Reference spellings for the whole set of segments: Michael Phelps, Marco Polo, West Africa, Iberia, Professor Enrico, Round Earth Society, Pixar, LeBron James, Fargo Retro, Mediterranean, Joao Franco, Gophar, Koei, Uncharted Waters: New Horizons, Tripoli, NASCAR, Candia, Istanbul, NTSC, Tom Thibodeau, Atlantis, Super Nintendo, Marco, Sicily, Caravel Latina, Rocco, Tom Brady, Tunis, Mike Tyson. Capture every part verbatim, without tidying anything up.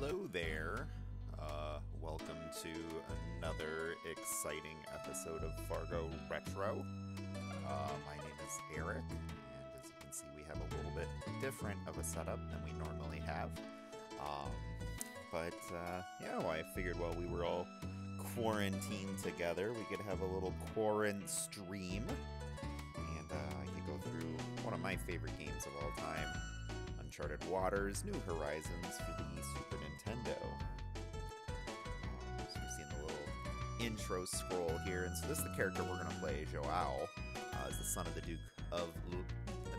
Hello there. Uh, welcome to another exciting episode of Fargo Retro. Uh, my name is Eric, and as you can see, we have a little bit different of a setup than we normally have. Um, but, uh, you know, I figured while we were all quarantined together, we could have a little quarant stream. And uh, I could go through one of my favorite games of all time, Uncharted Waters: New Horizons for the Super Nintendo. Um, so you've seen the little intro scroll here, and so this is the character we're going to play, Joao, uh, is the son of the Duke of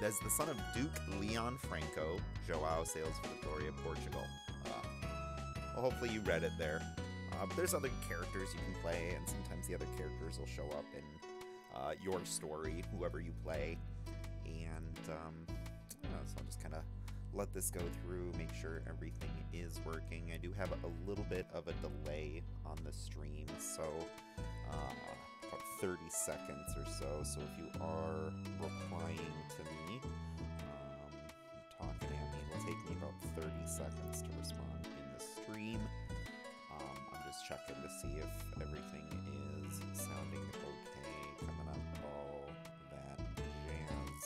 as the son of Duke Leon Franco. Joao sails for Iberia, Portugal. Uh, well, hopefully you read it there. Uh, but there's other characters you can play, and sometimes the other characters will show up in uh, your story, whoever you play, and um, you know, so I'll just kind of let this go through, make sure everything is working. I do have a little bit of a delay on the stream, so uh, about thirty seconds or so. So if you are replying to me, um, talking at me, it'll take me about thirty seconds to respond in the stream. Um, I'm just checking to see if everything is sounding okay, coming up all that jazz.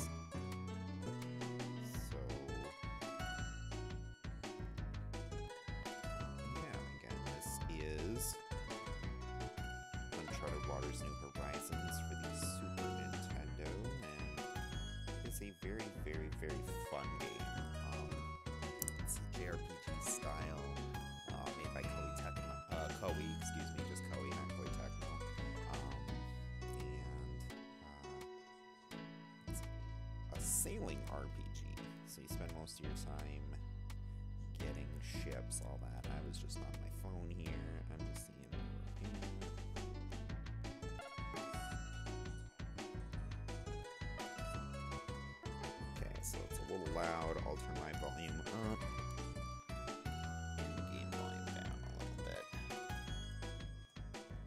Uncharted Waters: New Horizons for the Super Nintendo, and it's a very, very, very fun game. Um, it's J R P G style, uh, made by Koei Tecmo. Uh, Koei, excuse me, just Koei, not Koei Tecmo. Um, and uh, it's a sailing R P G, so you spend most of your time getting ships, all that. I was just on my phone here. I'm just seeing it working. Okay, so it's a little loud. I'll turn my volume up and game volume down a little bit.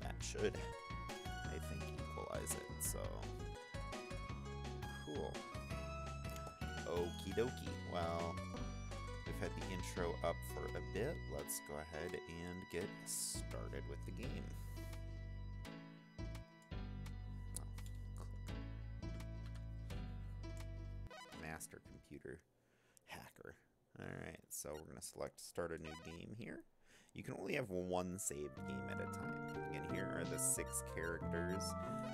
That should, I think, equalize it. So cool. Okie dokie. Well, had the intro up for a bit. Let's go ahead and get started with the game. Oh, cool. Master computer hacker. Alright, so we're going to select start a new game here. You can only have one saved game at a time. And here are the six characters.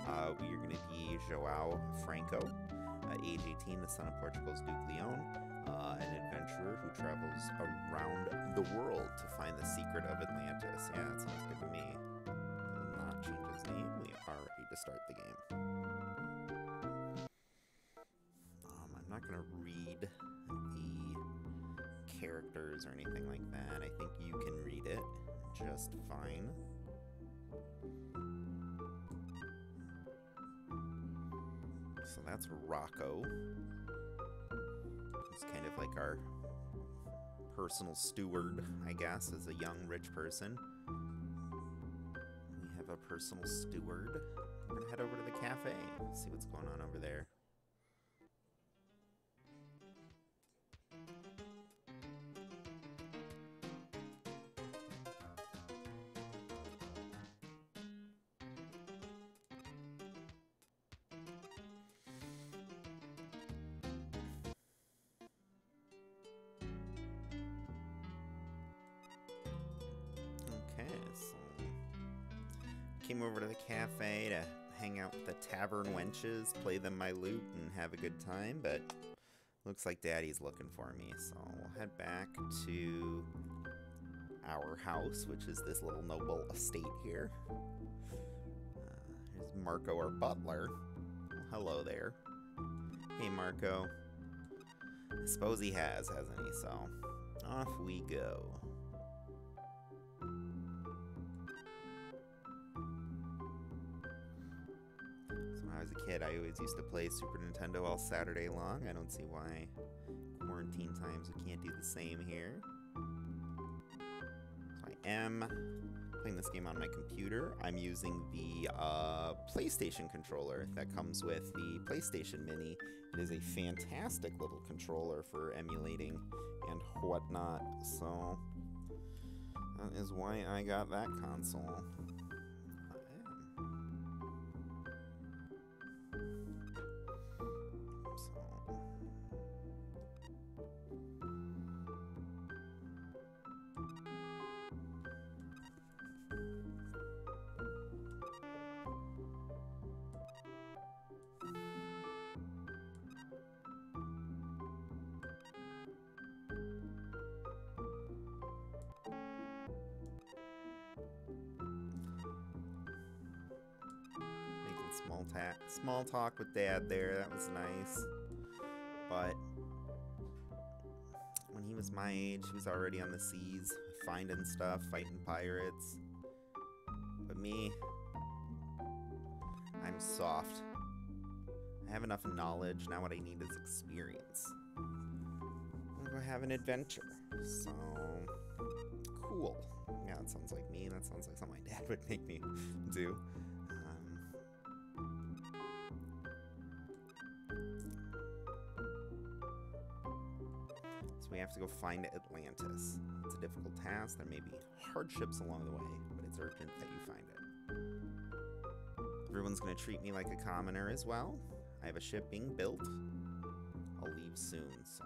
Uh, we are going to be Joao Franco, uh, age eighteen, the son of Portugal's Duke Leon. Uh, an adventurer who travels around the world to find the secret of Atlantis. Yeah, that sounds good to me. Will not change his name. We are ready to start the game. Um, I'm not going to read the characters or anything like that. I think you can read it just fine. So that's Rocco. It's kind of like our personal steward, I guess, as a young rich person. We have a personal steward. We're gonna head over to the cafe, see what's going on over there. Cafe to hang out with the tavern wenches, play them my lute, and have a good time, but looks like Daddy's looking for me, so we'll head back to our house, which is this little noble estate here. Uh, here's Marco, our butler. Well, hello there. Hey, Marco. I suppose he has, hasn't he? So off we go. As a kid, I always used to play Super Nintendo all Saturday long. I don't see why quarantine times we can't do the same here. So I am playing this game on my computer. I'm using the uh, PlayStation controller that comes with the PlayStation Mini. It is a fantastic little controller for emulating and whatnot. So That is why I got that console. Small talk with Dad there, that was nice. But when he was my age, he was already on the seas, finding stuff, fighting pirates. But me, I'm soft. I have enough knowledge, now what I need is experience. I'll go have an adventure. So, cool. Yeah, that sounds like me, that sounds like something my dad would make me do. We have to go find Atlantis. It's a difficult task. There may be hardships along the way, but it's urgent that you find it. Everyone's going to treat me like a commoner as well. I have a ship being built. I'll leave soon, so...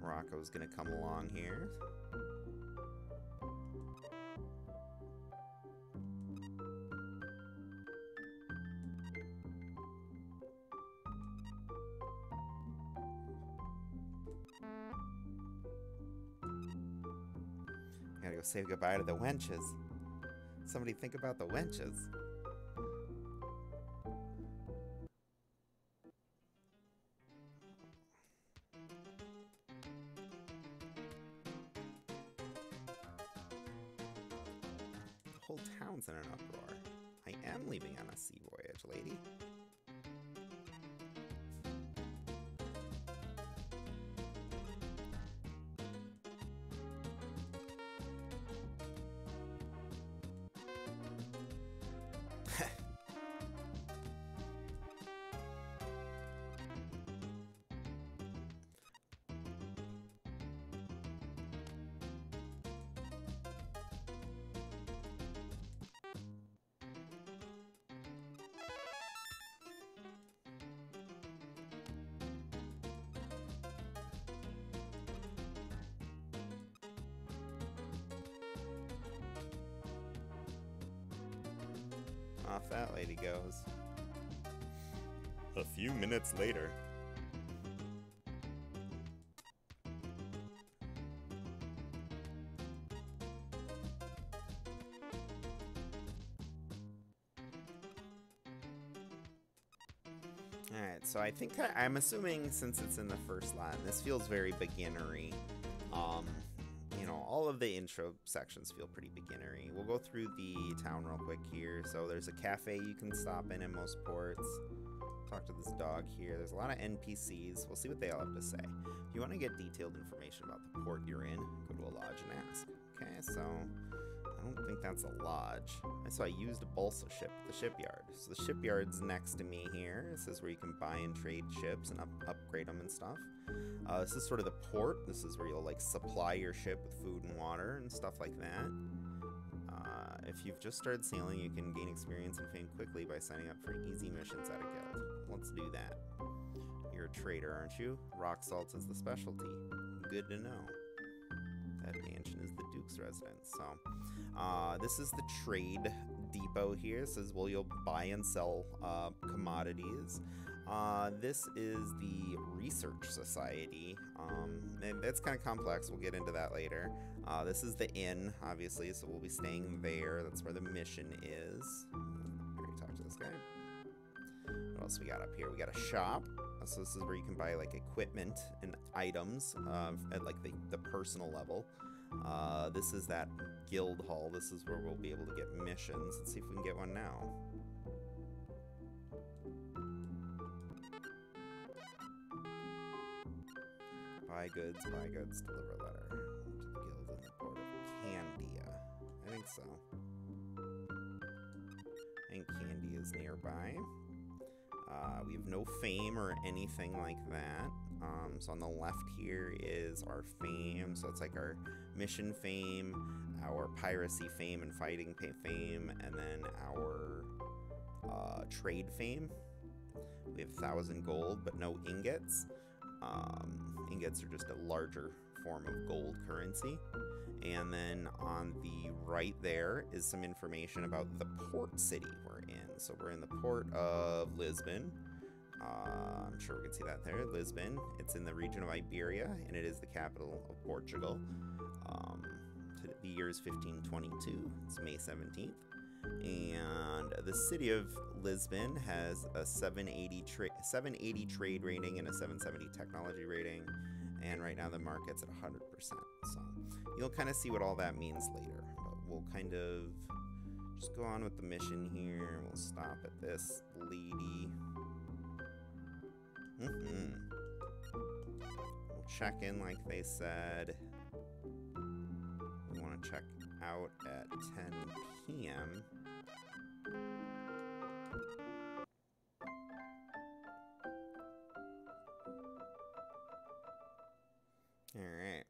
Rocco's going to come along here. Say goodbye to the wenches. Somebody think about the wenches. The whole town's in an uproar. I am leaving on a sea voyage, lady. Off that lady goes. A few minutes later. Alright, so I think I, I'm assuming since it's in the first line, this feels very beginnery. Um, All of the intro sections feel pretty beginnery. We'll go through the town real quick here. So there's a cafe you can stop in in most ports. Talk to this dog here. There's a lot of N P Cs. We'll see what they all have to say. If you want to get detailed information about the port you're in, go to a lodge and ask. Okay, so I don't think that's a lodge. I saw I used a balsa ship at the shipyard. So the shipyard's next to me here. This is where you can buy and trade ships and up upgrade them and stuff. Uh, this is sort of the port. This is where you'll like supply your ship with food and water and stuff like that. Uh, if you've just started sailing, you can gain experience and fame quickly by signing up for easy missions at a guild. Let's do that. You're a trader, aren't you? Rock salt is the specialty. Good to know. That mansion is the Duke's residence. So, uh, this is the trade depot here. It says, well, you'll buy and sell uh, commodities. Uh, this is the Research Society, um, and that's kind of complex, we'll get into that later. Uh, this is the inn, obviously, so we'll be staying there. That's where the mission is. I already talked to this guy. What else we got up here? We got a shop, so this is where you can buy, like, equipment and items uh, at, like, the, the personal level. Uh, this is that guild hall. This is where we'll be able to get missions. Let's see if we can get one now. Buy goods, buy goods, deliver letter to the guild in the port of Candia. I think so. I think Candia is nearby. Uh, Uh, we have no fame or anything like that. Um, so on the left here is our fame. So it's like our mission fame, our piracy fame and fighting fame, and then our uh, trade fame. We have one thousand gold, but no ingots. Um, ingots are just a larger form of gold currency. And then on the right there is some information about the port city we're in. So we're in the port of Lisbon. Uh, I'm sure we can see that there. Lisbon. It's in the region of Iberia, and it is the capital of Portugal. Um, the year is fifteen twenty-two. It's May seventeenth. And the city of Lisbon has a seven eighty, tra seven eighty trade rating and a seven seventy technology rating. And right now the market's at one hundred percent. So you'll kind of see what all that means later. But we'll kind of just go on with the mission here. We'll stop at this lady. Mm-mm. We'll check in like they said. We want to check out at ten P M All right.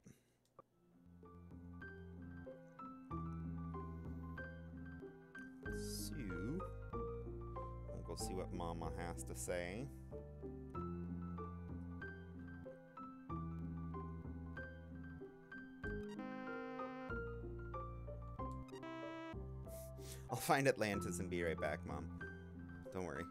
So, we'll go see what Mama has to say. I'll find Atlantis and be right back, Mom. Don't worry.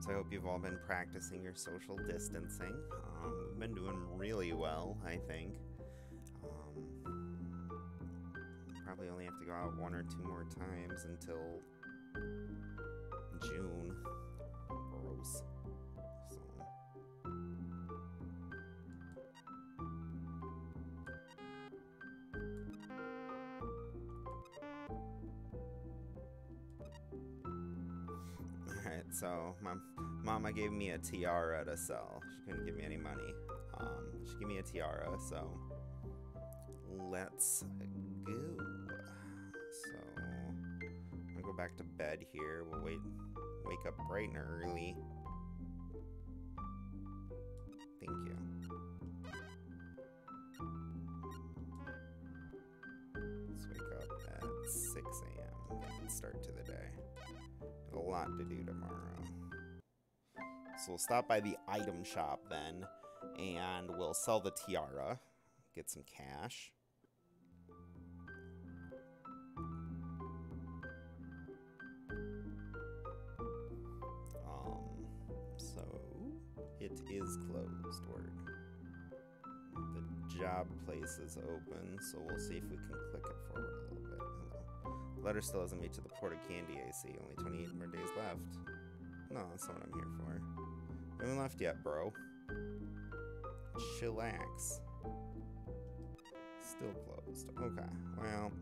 So I hope you've all been practicing your social distancing. Um, we've been doing really well, I think. Um, probably only have to go out one or two more times until June. Gross. So. So my mama gave me a tiara to sell. She couldn't give me any money. Um, she gave me a tiara, so let's go. So I'm gonna go back to bed here. We'll wait, wake up bright and early. Thank you. Let's wake up at six A M Start to the day. A lot to do tomorrow. So we'll stop by the item shop then, and we'll sell the tiara, get some cash. Um, so it is closed, or the job place is open, so we'll see if we can click it forward a little bit. Letter still hasn't made to the port of Candia, I see. Only twenty-eight more days left. No, that's not what I'm here for. We haven't left yet, bro. Chillax. Still closed. Okay, well,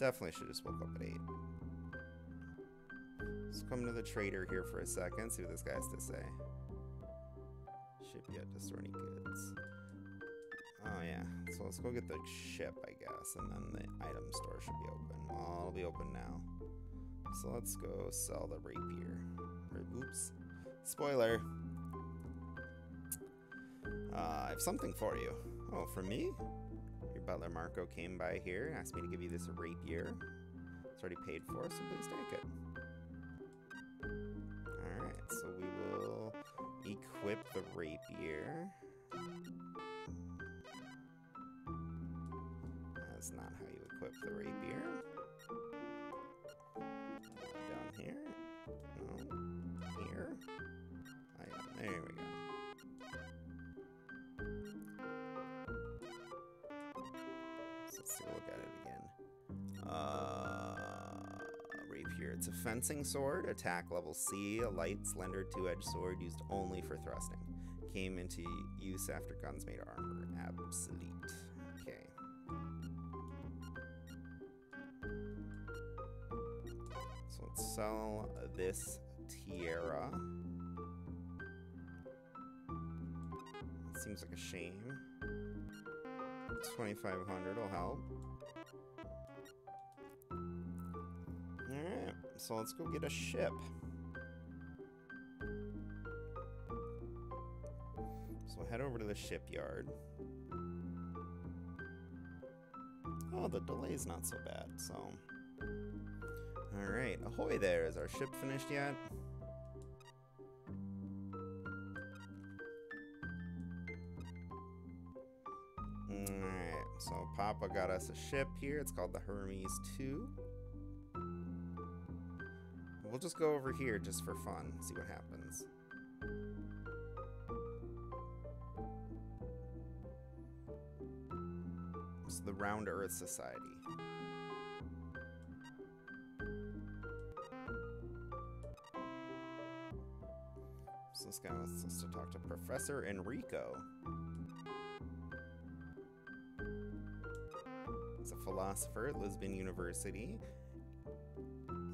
definitely should have just woke up at eight. Let's come to the trader here for a second, see what this guy has to say. Ship yet to store any goods. Oh yeah, so let's go get the ship, I guess, and then the item store should be open. Well, it'll be open now. So let's go sell the rapier. Oops. Spoiler. Uh, I have something for you. Oh, for me? Your butler Marco came by here and asked me to give you this rapier. It's already paid for, so please take it. Alright, so we will equip the rapier. That's not how you equip the rapier. Down here. No. Here. Item. There we go. So let's take a look at it again. Uh, rapier. It's a fencing sword, attack level C, a light, slender two-edged sword used only for thrusting. Came into use after guns made armor obsolete. Okay. So let's sell this tiara. That seems like a shame. twenty-five hundred will help. Alright, so let's go get a ship. So head over to the shipyard. Oh, the delay's not so bad, so... Alright, ahoy there! Is our ship finished yet? Alright, so Papa got us a ship here. It's called the Hermes two. We'll just go over here just for fun, see what happens. It's the Round Earth Society. So this guy wants us to talk to Professor Enrico. He's a philosopher at Lisbon University.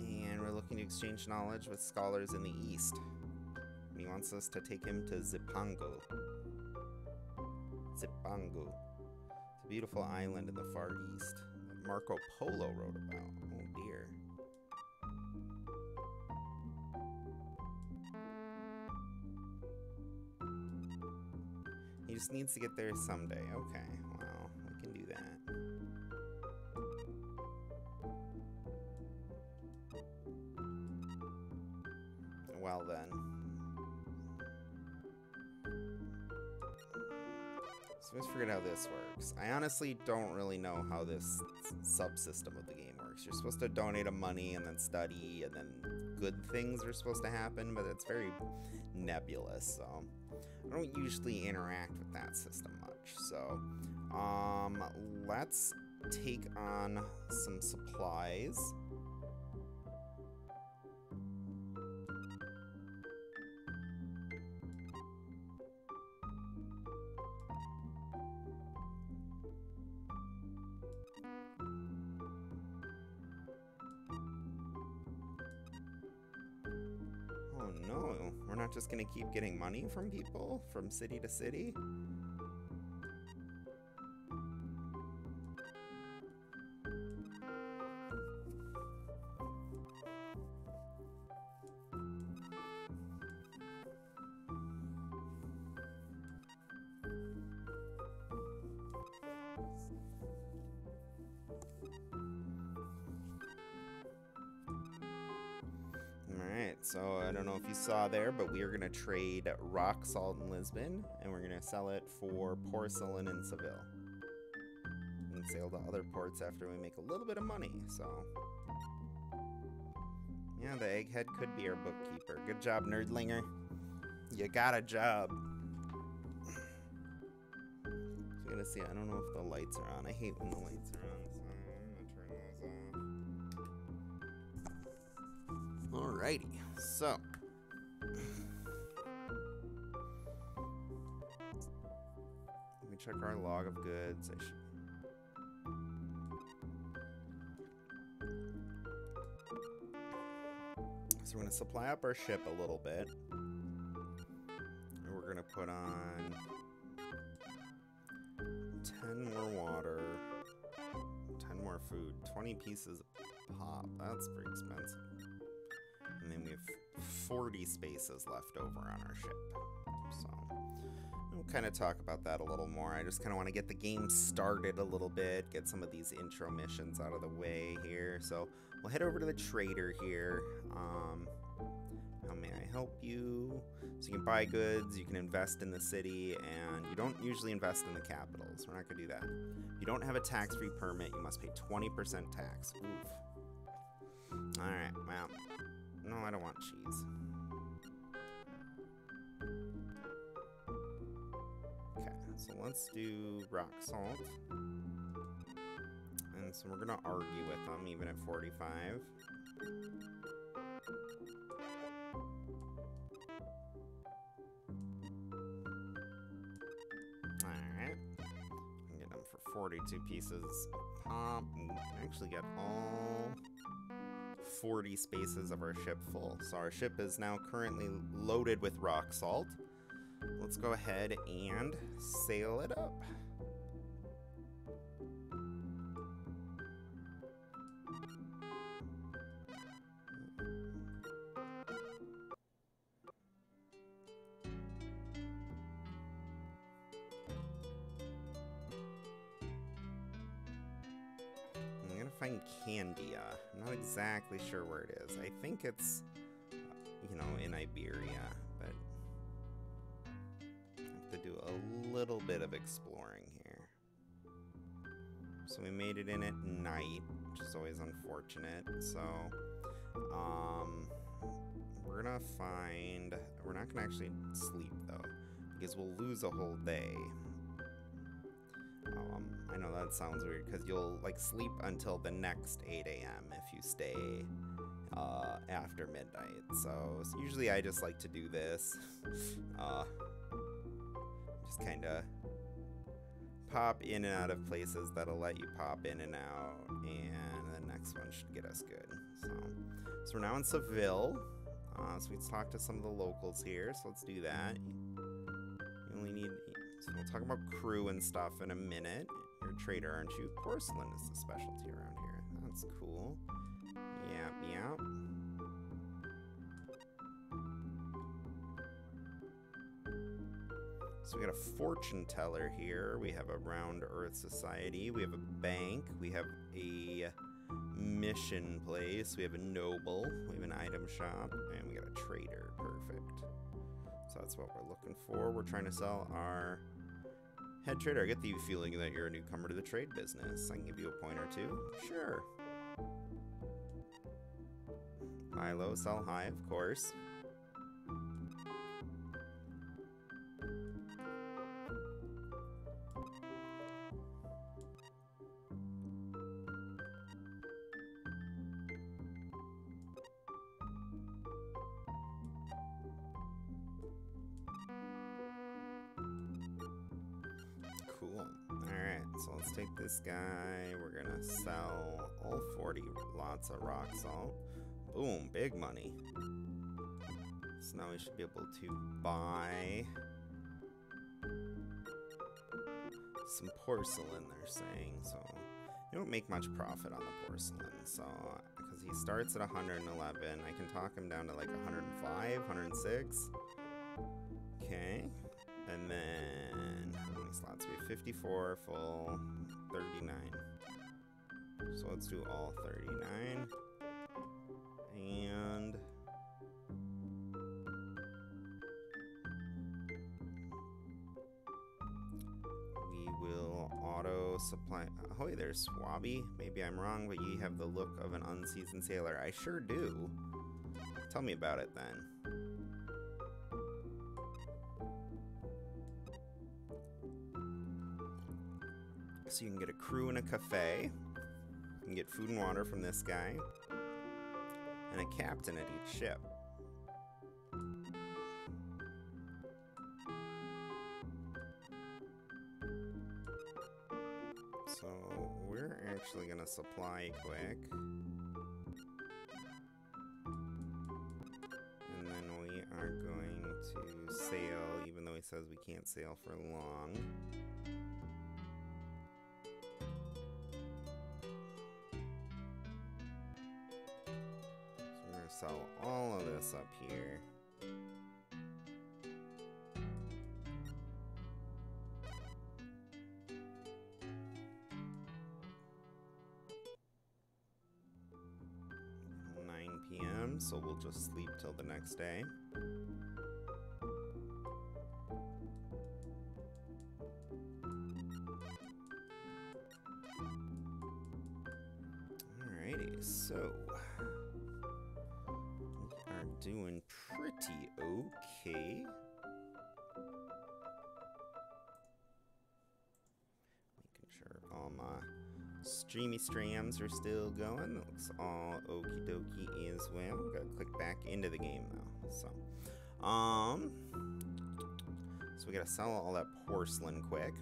And we're looking to exchange knowledge with scholars in the East. And he wants us to take him to Zipango. Zipango. It's a beautiful island in the Far East that Marco Polo wrote about. Oh dear. He just needs to get there someday. Okay, well, we can do that. Well then. So let's forget how this works. I honestly don't really know how this subsystem of the game works. You're supposed to donate a money and then study and then good things are supposed to happen, but it's very nebulous, so I don't usually interact with that system much. So um let's take on some supplies. Just gonna keep getting money from people from city to city. So I don't know if you saw there, but we are going to trade rock salt in Lisbon, and we're going to sell it for porcelain in Seville. And sail to other ports after we make a little bit of money, so... Yeah, the egghead could be our bookkeeper. Good job, nerdlinger. You got a job. Just gotta see, I don't know if the lights are on. I hate when the lights are on, so I'm going to turn those off. Alrighty, so let me check our log of goods. I should... So we're gonna supply up our ship a little bit, and we're gonna put on ten more water, ten more food, twenty pieces of pop. That's pretty expensive. And then we have forty spaces left over on our ship. So we'll kind of talk about that a little more. I just kind of want to get the game started a little bit, get some of these intro missions out of the way here. So we'll head over to the trader here. Um, how may I help you? So you can buy goods, you can invest in the city, and you don't usually invest in the capitals. We're not going to do that. If you don't have a tax-free permit, you must pay twenty percent tax. Oof. All right, well... No, I don't want cheese. Okay, so let's do rock salt. And so we're gonna argue with them even at forty-five. forty-two pieces of pop. We actually get all forty spaces of our ship full. So our ship is now currently loaded with rock salt. Let's go ahead and sail it up. Candia. I'm not exactly sure where it is. I think it's, you know, in Iberia, but I have to do a little bit of exploring here. So we made it in at night, which is always unfortunate. So, um, we're gonna find, we're not gonna actually sleep though, because we'll lose a whole day. Um, I know that sounds weird, because you'll like sleep until the next eight A M if you stay uh, after midnight. So, so usually I just like to do this, uh, just kind of pop in and out of places that'll let you pop in and out, and the next one should get us good. So, so we're now in Seville, uh, so we talked to some of the locals here, so let's do that. You only need... So we'll talk about crew and stuff in a minute. You're a trader, aren't you? Porcelain is the specialty around here. That's cool. Yep, yep. So we got a fortune teller here. We have a Round Earth Society. We have a bank. We have a mission place. We have a noble. We have an item shop. And we got a trader. Perfect. So that's what we're looking for. We're trying to sell our head trader. I get the feeling that you're a newcomer to the trade business. I can give you a point or two. Sure. Buy low, sell high, of course. This guy, we're gonna sell all forty lots of rock salt. Boom, big money. So now we should be able to buy some porcelain, they're saying. So you don't make much profit on the porcelain, so because he starts at one hundred eleven, I can talk him down to like one hundred five, one hundred six. Okay, and then how many slots? We have fifty-four full. thirty-nine. So let's do all thirty-nine. And we will auto supply. Ahoy there, Swabby. Maybe I'm wrong, but ye have the look of an unseasoned sailor. I sure do. Tell me about it then. So you can get a crew in a cafe, you can get food and water from this guy, and a captain at each ship. So we're actually gonna supply quick. And then we are going to sail, even though he says we can't sail for long. Sell all of this up here. nine P M, so we'll just sleep till the next day. Alrighty, so... doing pretty okay. Making sure all my streamy strams are still going. That looks all okie dokie as well. Gotta click back into the game though. So, um, so we gotta sell all that porcelain quick.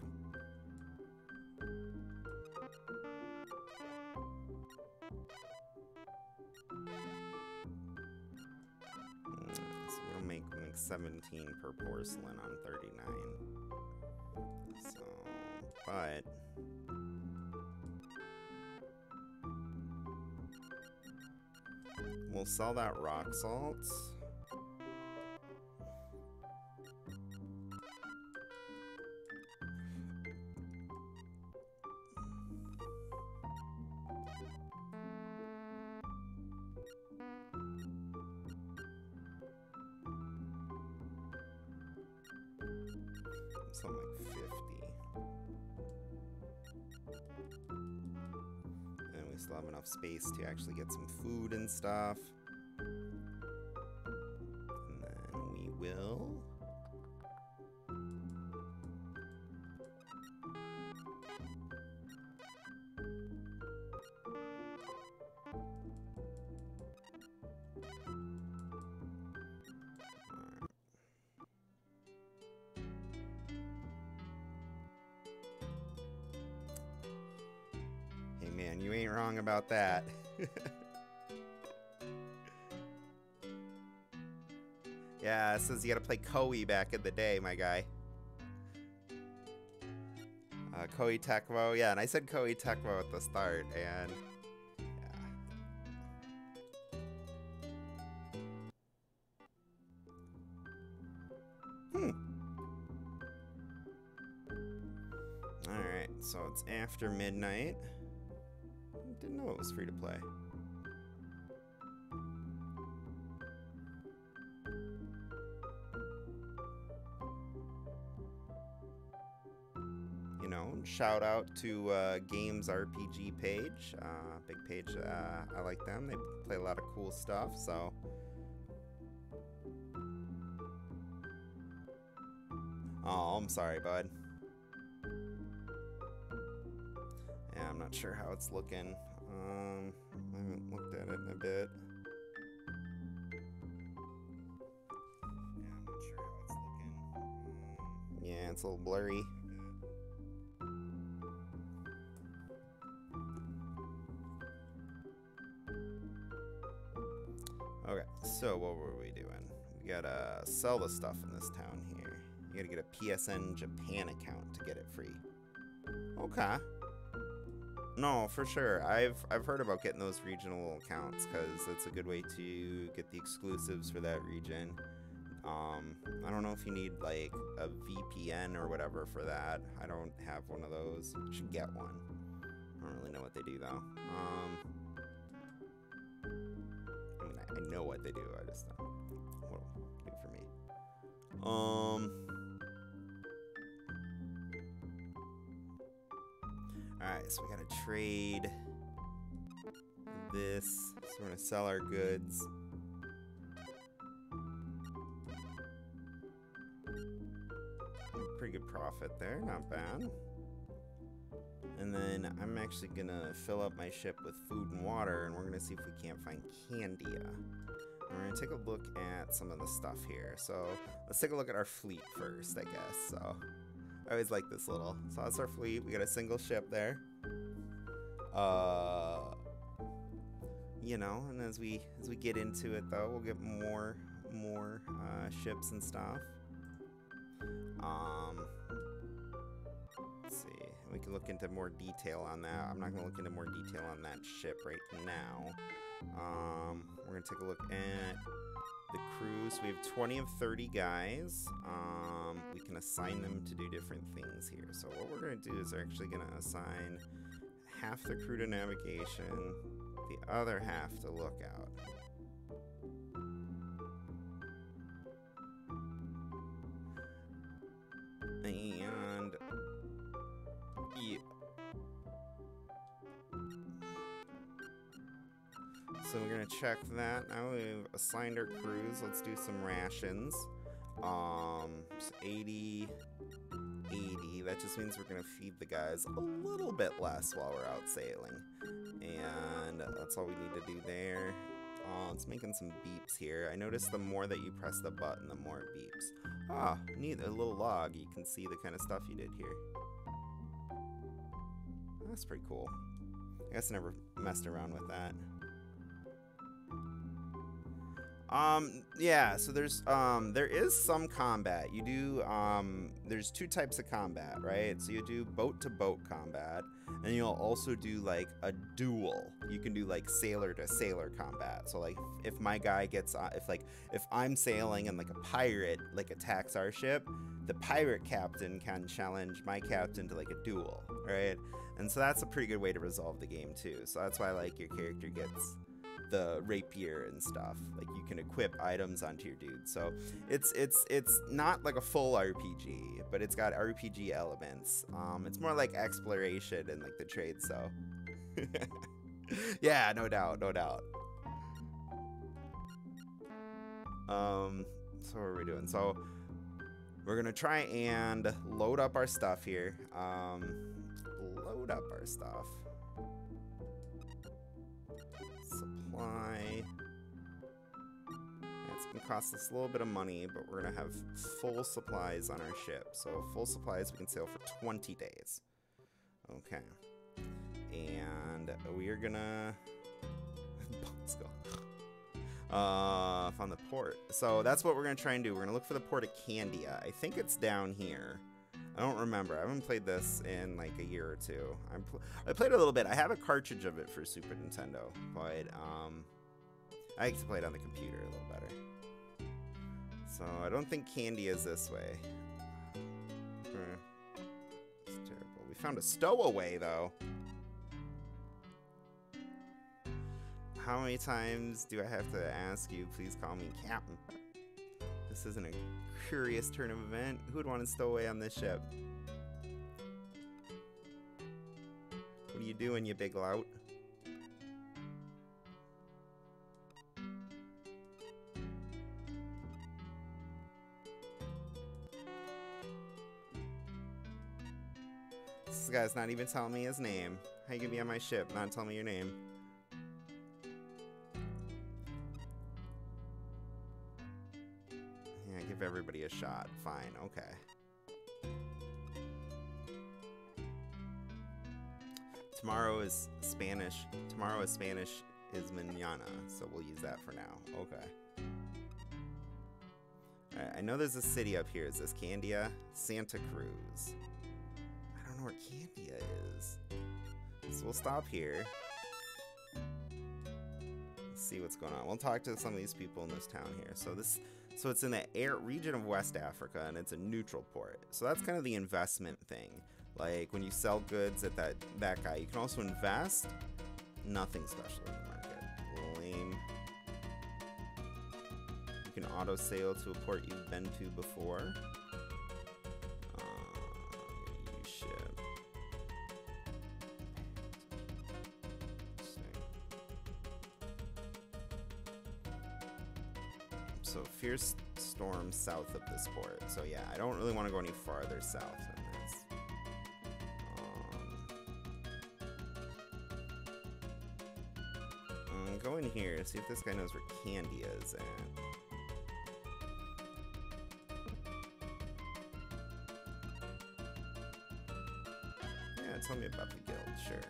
seventeen per porcelain on thirty-nine. So, but... we'll sell that rock salt. Space to actually get some food and stuff. And then we will about that. Yeah, it says you gotta play Koei back in the day, my guy. Uh, Koei Tecmo, yeah, and I said Koei Tecmo at the start, and... yeah. Hmm. Alright, so it's after midnight. Didn't know it was free to play. You know, shout out to uh, Games R P G Page. Uh, big page, uh, I like them. They play a lot of cool stuff, so. Oh, I'm sorry, bud. Yeah, I'm not sure how it's looking. Um, I haven't looked at it in a bit. Yeah, I'm not sure how it's looking. Um, yeah, it's a little blurry. Okay, so what were we doing? We gotta sell the stuff in this town here. You gotta get a P S N Japan account to get it free. Okay. No, for sure. I've I've heard about getting those regional accounts because that's a good way to get the exclusives for that region. Um, I don't know if you need like a V P N or whatever for that. I don't have one of those. You should get one. I don't really know what they do though. Um, I mean, I, I know what they do. I just don't. What'll it do for me? Um. Alright, so we gotta trade this. So we're gonna sell our goods. Pretty good profit there, not bad. And then I'm actually gonna fill up my ship with food and water, and we're gonna see if we can't find Candia. And we're gonna take a look at some of the stuff here. So let's take a look at our fleet first, I guess. So. I always like this little. So that's our fleet. We got a single ship there. Uh, you know, and as we as we get into it though, we'll get more more uh, ships and stuff. Um, let's see. We can look into more detail on that. I'm not gonna look into more detail on that ship right now. Um, we're gonna take a look at the crew. So we have twenty of thirty guys. Um, we can assign them to do different things here. So what we're gonna do is we're actually gonna assign half the crew to navigation, the other half to lookout. And yeah. So we're gonna check that. Now we've assigned our crews. Let's do some rations. Um, eighty, eighty. That just means we're gonna feed the guys a little bit less while we're out sailing. And that's all we need to do there. Oh, it's making some beeps here. I noticed the more that you press the button, the more it beeps. Ah, neat, a little log. You can see the kind of stuff you did here. That's pretty cool. I guess I never messed around with that. Um, yeah, so there's, um, there is some combat. You do, um, there's two types of combat, right? So you do boat-to-boat combat, and you'll also do, like, a duel. You can do, like, sailor-to-sailor combat. So, like, if my guy gets, uh, if, like, if I'm sailing and, like, a pirate, like, attacks our ship, the pirate captain can challenge my captain to, like, a duel, right? And so that's a pretty good way to resolve the game, too. So that's why, like, your character gets the rapier and stuff. Like, you can equip items onto your dude. So it's it's it's not like a full R P G, but it's got R P G elements. Um, it's more like exploration and like the trade. So yeah, no doubt, no doubt. Um, so what are we doing? So we're gonna try and load up our stuff here. Um, load up our stuff. Supply. Yeah, it's gonna cost us a little bit of money, but we're gonna have full supplies on our ship. So full supplies we can sail for twenty days. Okay. And we are gonna let's go. Uh found the port. So that's what we're gonna try and do. We're gonna look for the port of Candia. I think it's down here. I don't remember. I haven't played this in like a year or two. I'm pl I played a little bit. I have a cartridge of it for Super Nintendo, but um, I like to play it on the computer a little better. So I don't think Candia is this way. It's terrible. We found a stowaway though. How many times do I have to ask you? Please call me Captain. This isn't a curious turn of event. Who would want to stow away on this ship? What are you doing, you big lout? This guy's not even telling me his name. How you gonna be on my ship, not tell me your name? Everybody a shot. Fine. Okay. Tomorrow is Spanish. Tomorrow is Spanish is mañana, so we'll use that for now. Okay. Alright, I know there's a city up here. Is this Candia? Santa Cruz. I don't know where Candia is. So we'll stop here. Let's see what's going on. We'll talk to some of these people in this town here. So this... So it's in the air region of West Africa, and it's a neutral port. So that's kind of the investment thing. Like, when you sell goods at that, that guy, you can also invest. Nothing special in the market. Lame. You can auto-sail to a port you've been to before. Uh, you ship. So fierce storm south of this port. So yeah, I don't really want to go any farther south than this. Um, I'm going here and see if this guy knows where Candia is at. Yeah, tell me about the guild, sure.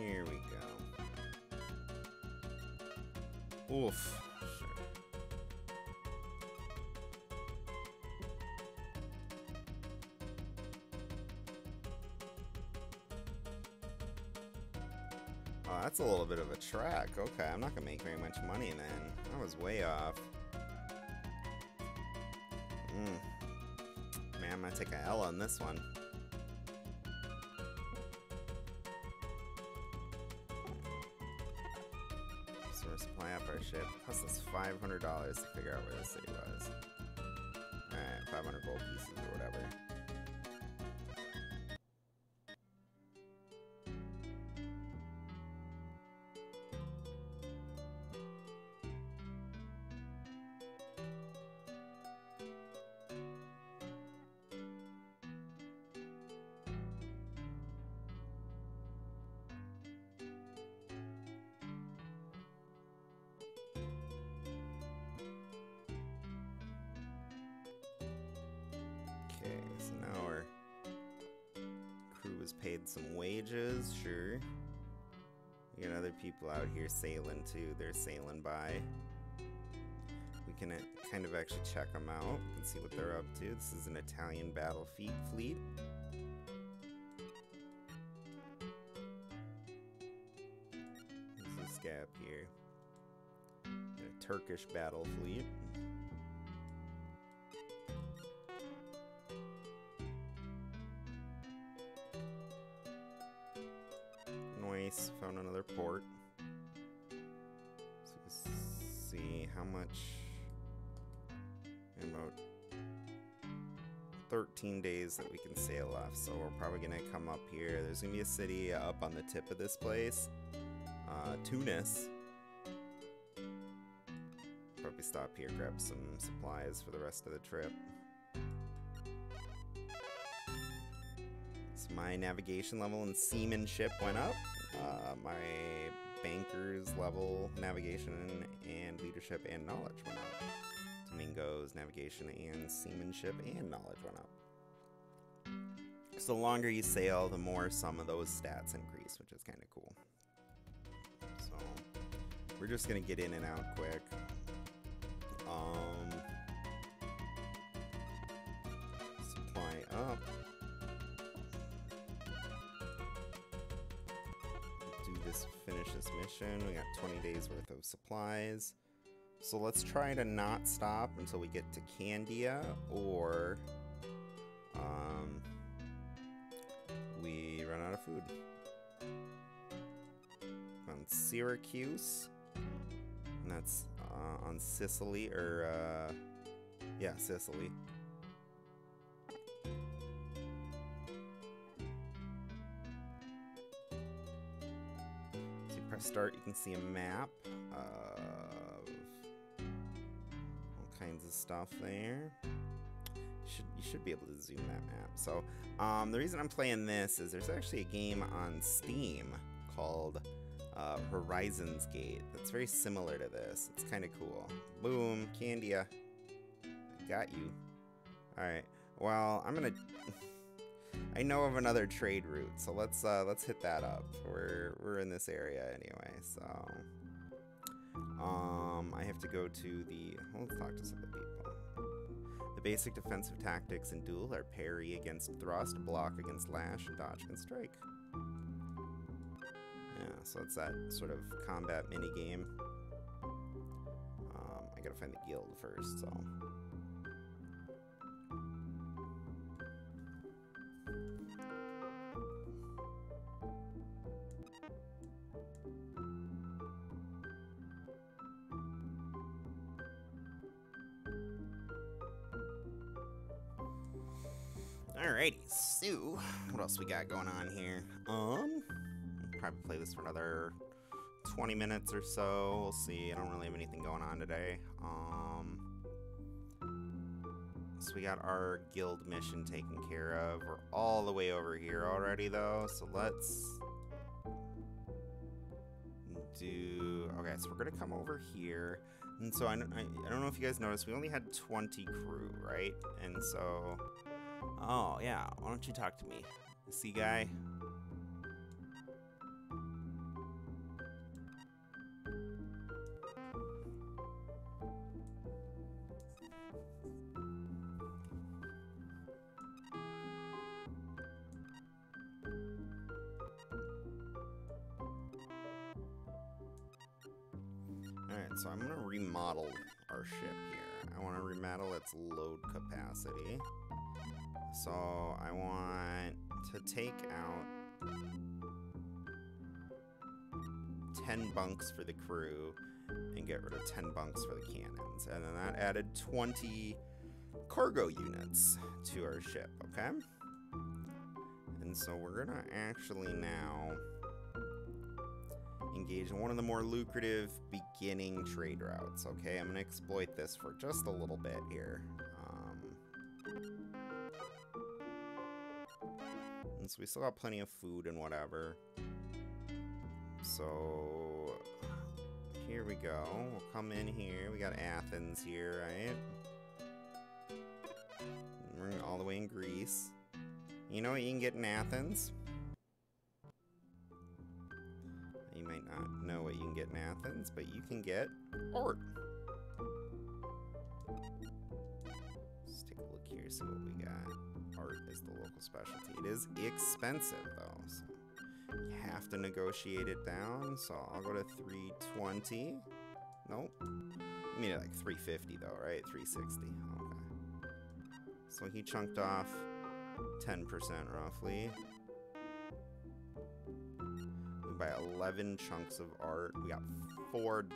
Here we go. Oof. Sure. Oh, that's a little bit of a track. Okay, I'm not gonna make very much money then. I was way off. Mm. Man, I'm gonna take a L on this one. Ship. Cost us five hundred dollars to figure out where the city was. Alright, five hundred gold pieces or whatever. was paid some wages, sure. We got other people out here sailing too. They're sailing by. We can kind of actually check them out and see what they're up to. This is an Italian battle fleet fleet. There's this guy up here. A Turkish battle fleet. Nice, found another port. So let's see how much. About thirteen days that we can sail off, so we're probably gonna come up here. There's gonna be a city up on the tip of this place, uh, Tunis. Probably stop here, grab some supplies for the rest of the trip. So my navigation level and seamanship went up. Uh, my banker's level, navigation and leadership and knowledge went up. Domingo's navigation and seamanship and knowledge went up. So the longer you sail, the more some of those stats increase, which is kind of cool. So we're just gonna get in and out quick. Um, supply up. Do this. Finish this mission. We got twenty days worth of supplies. So let's try to not stop until we get to Candia, or um, we run out of food. On Syracuse, and that's uh, on Sicily, or uh, yeah, Sicily. So you press start, you can see a map. Uh, kinds of stuff there. You should, you should be able to zoom that map. So um, the reason I'm playing this is there's actually a game on Steam called uh, Horizons Gate that's very similar to this. It's kind of cool. Boom, Candia, I got you. All right. Well, I'm gonna. I know of another trade route, so let's uh, let's hit that up. We're we're in this area anyway, so. Um, I have to go to the, well, let's talk to some of the people. The basic defensive tactics in Duel are parry against thrust, block against lash, and dodge and strike. Yeah, so it's that sort of combat minigame. Um, I gotta find the guild first, so. Alrighty, so what else we got going on here? Um, I'll probably play this for another twenty minutes or so. We'll see. I don't really have anything going on today. Um, so we got our guild mission taken care of. We're all the way over here already, though. So let's do. Okay, so we're gonna come over here. And so I don't, I, I don't know if you guys noticed, we only had twenty crew, right? And so. Oh, yeah. Why don't you talk to me? See, guy? Alright, so I'm going to remodel our ship here. I want to remodel its load capacity. So I want to take out ten bunks for the crew and get rid of ten bunks for the cannons. And then that added twenty cargo units to our ship, okay? And so we're gonna actually now engage in one of the more lucrative beginning trade routes, okay? I'm gonna exploit this for just a little bit here. So we still have plenty of food and whatever. So here we go. We'll come in here. We got Athens here, right? And we're all the way in Greece. You know what you can get in Athens? what you can get in Athens, but you can get art. Let's take a look here, see what we got. Art is the local specialty. It is expensive, though, so you have to negotiate it down. So I'll go to three twenty. Nope. I mean, like three fifty, though, right? three sixty. Okay. So he chunked off ten percent, roughly. We buy eleven chunks of art. We got four,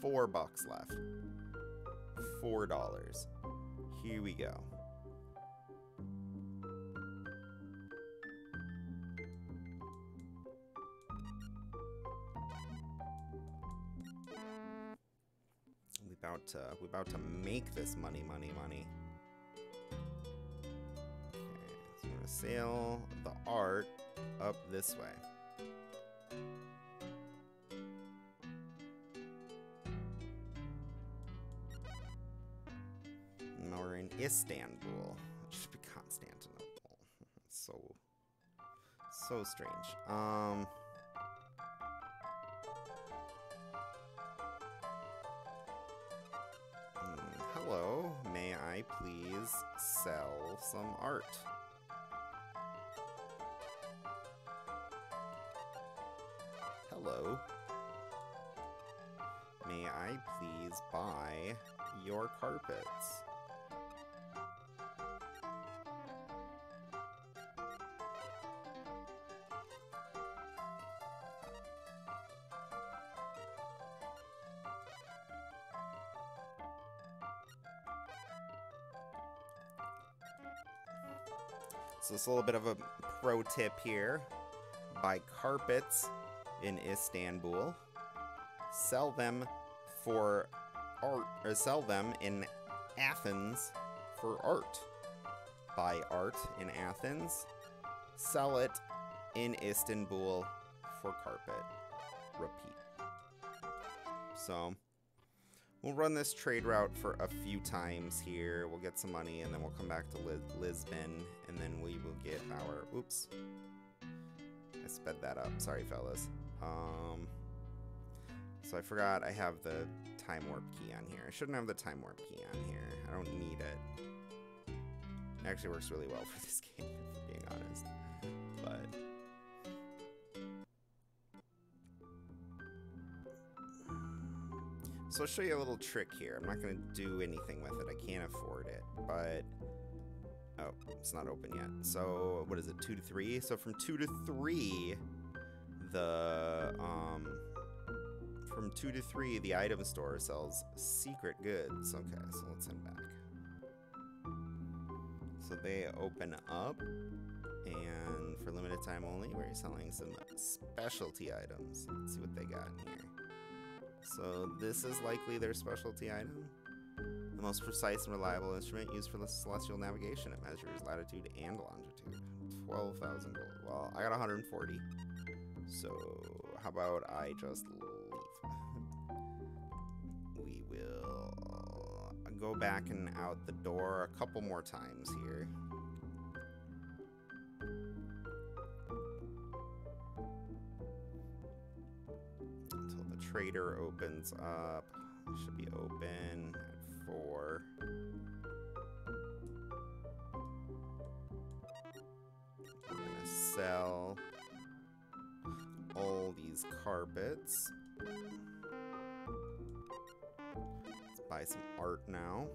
four bucks left. Four dollars. Here we go. We about to, we about to make this money, money, money. Okay, so we're gonna sail the art up this way. Istanbul. It should be Constantinople. So, so strange. Um, hello, may I please sell some art? Hello, may I please buy your carpets? Just a little bit of a pro tip here. Buy carpets in Istanbul. Sell them for art, or sell them in Athens for art. Buy art in Athens. Sell it in Istanbul for carpet. Repeat. So we'll run this trade route for a few times here. We'll get some money, and then we'll come back to Lis Lisbon, and then we will get our... Oops. I sped that up. Sorry, fellas. Um, so I forgot I have the time warp key on here. I shouldn't have the time warp key on here. I don't need it. It actually works really well for this game, if I'm being honest. But... so I'll show you a little trick here. I'm not going to do anything with it. I can't afford it, but... oh, it's not open yet. So, what is it, two to three? So from two to three, the, um... from two to three, the item store sells secret goods. Okay, so let's head back. So they open up, and for limited time only, we're selling some specialty items. Let's see what they got in here. So this is likely their specialty item. The most precise and reliable instrument used for the celestial navigation. It measures latitude and longitude. twelve thousand gold. Well, I got one hundred forty. So how about I just leave? We will go back and out the door a couple more times here. Trader opens up. It should be open at four. We're gonna sell all these carpets. Let's buy some art now.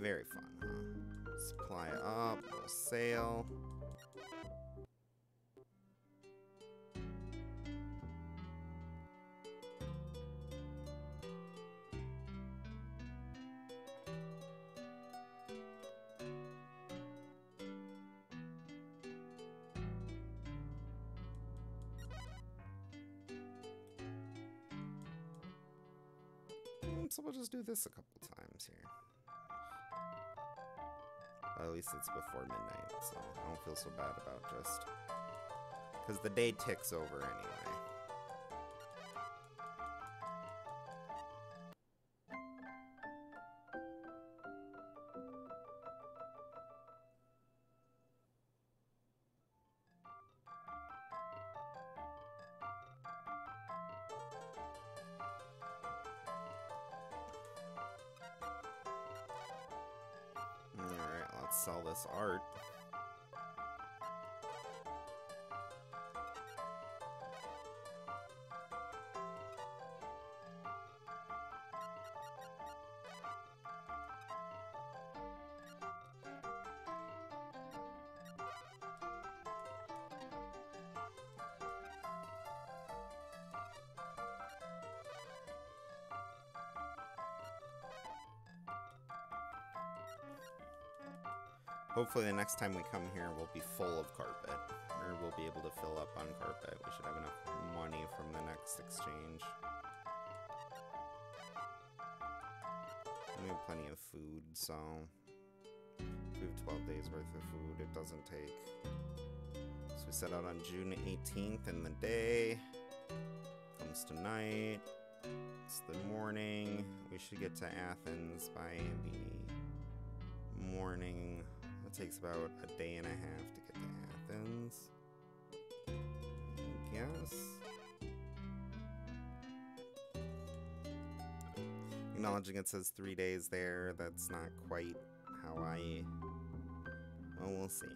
Very fun, huh? Supply up, we'll sail. so we'll just do this a couple times here. At least it's before midnight, so I don't feel so bad about just... because the day ticks over anyway. Sell this art. Hopefully the next time we come here we'll be full of carpet, or we'll be able to fill up on carpet. We should have enough money from the next exchange. And we have plenty of food, so we have twelve days worth of food, it doesn't take. So we set out on June eighteenth in the day, comes to night, it's the morning, we should get to Athens by the morning. It takes about a day and a half to get to Athens, I guess. Acknowledging it says three days there, that's not quite how I... well, we'll see.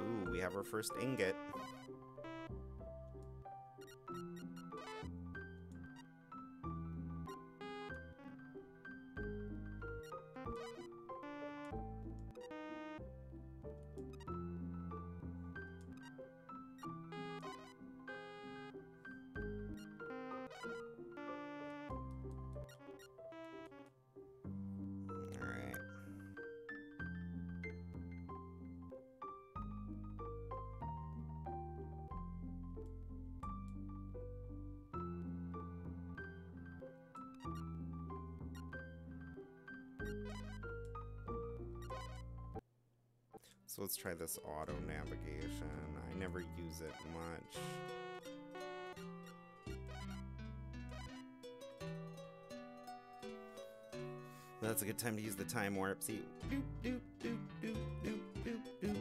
Ooh, we have our first ingot. So let's try this auto navigation. I never use it much. That's a good time to use the time warp. See, doop doop doop doop doop doop doop.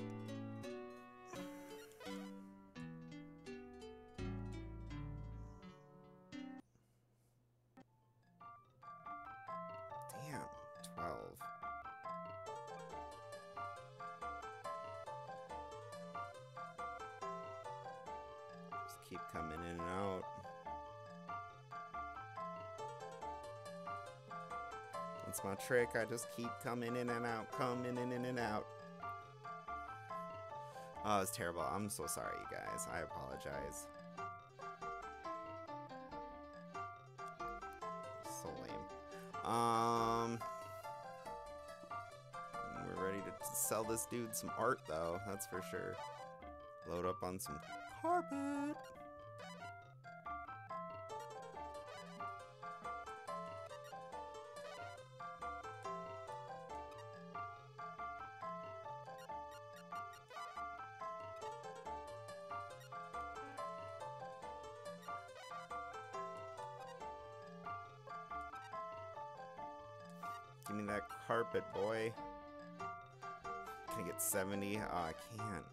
Damn, twelve. Keep coming in and out. That's my trick. I just keep coming in and out, coming in and out. Oh, it's terrible. I'm so sorry, you guys. I apologize. So lame. Um, we're ready to sell this dude some art, though. That's for sure. Load up on some carpet. Give me that carpet, boy. Can I get seventy? Oh, I can't.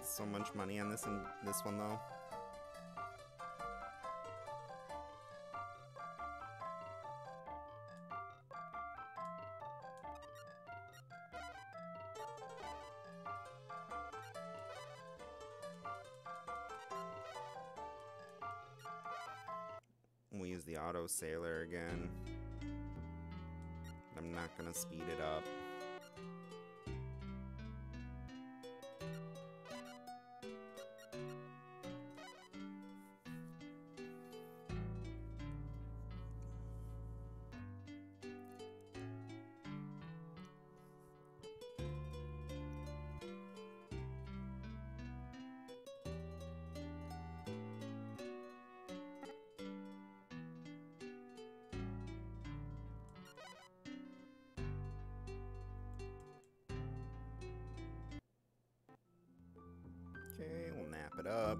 So much money on this and this one though. We use the auto sailor again. I'm not gonna speed it up. up.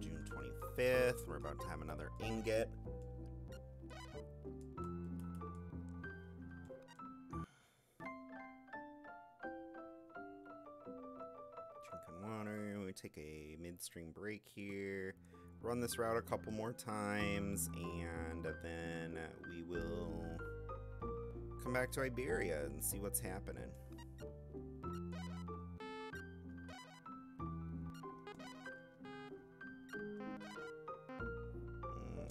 June twenty-fifth, we're about to have another ingot. Drinking water, we take a midstream break here. Run this route a couple more times, and then we will come back to Iberia and see what's happening. We're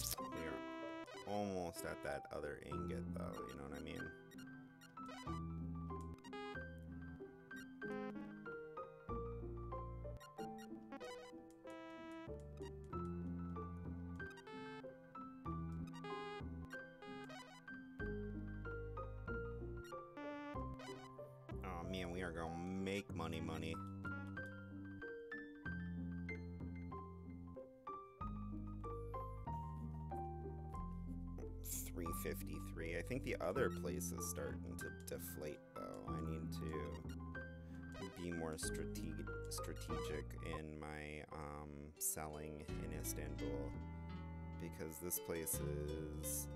almost at that other ingot, though, you know what I mean? Money. three fifty-three. I think the other place is starting to deflate, though. I need to be more strate strategic in my um, selling in Istanbul, because this place is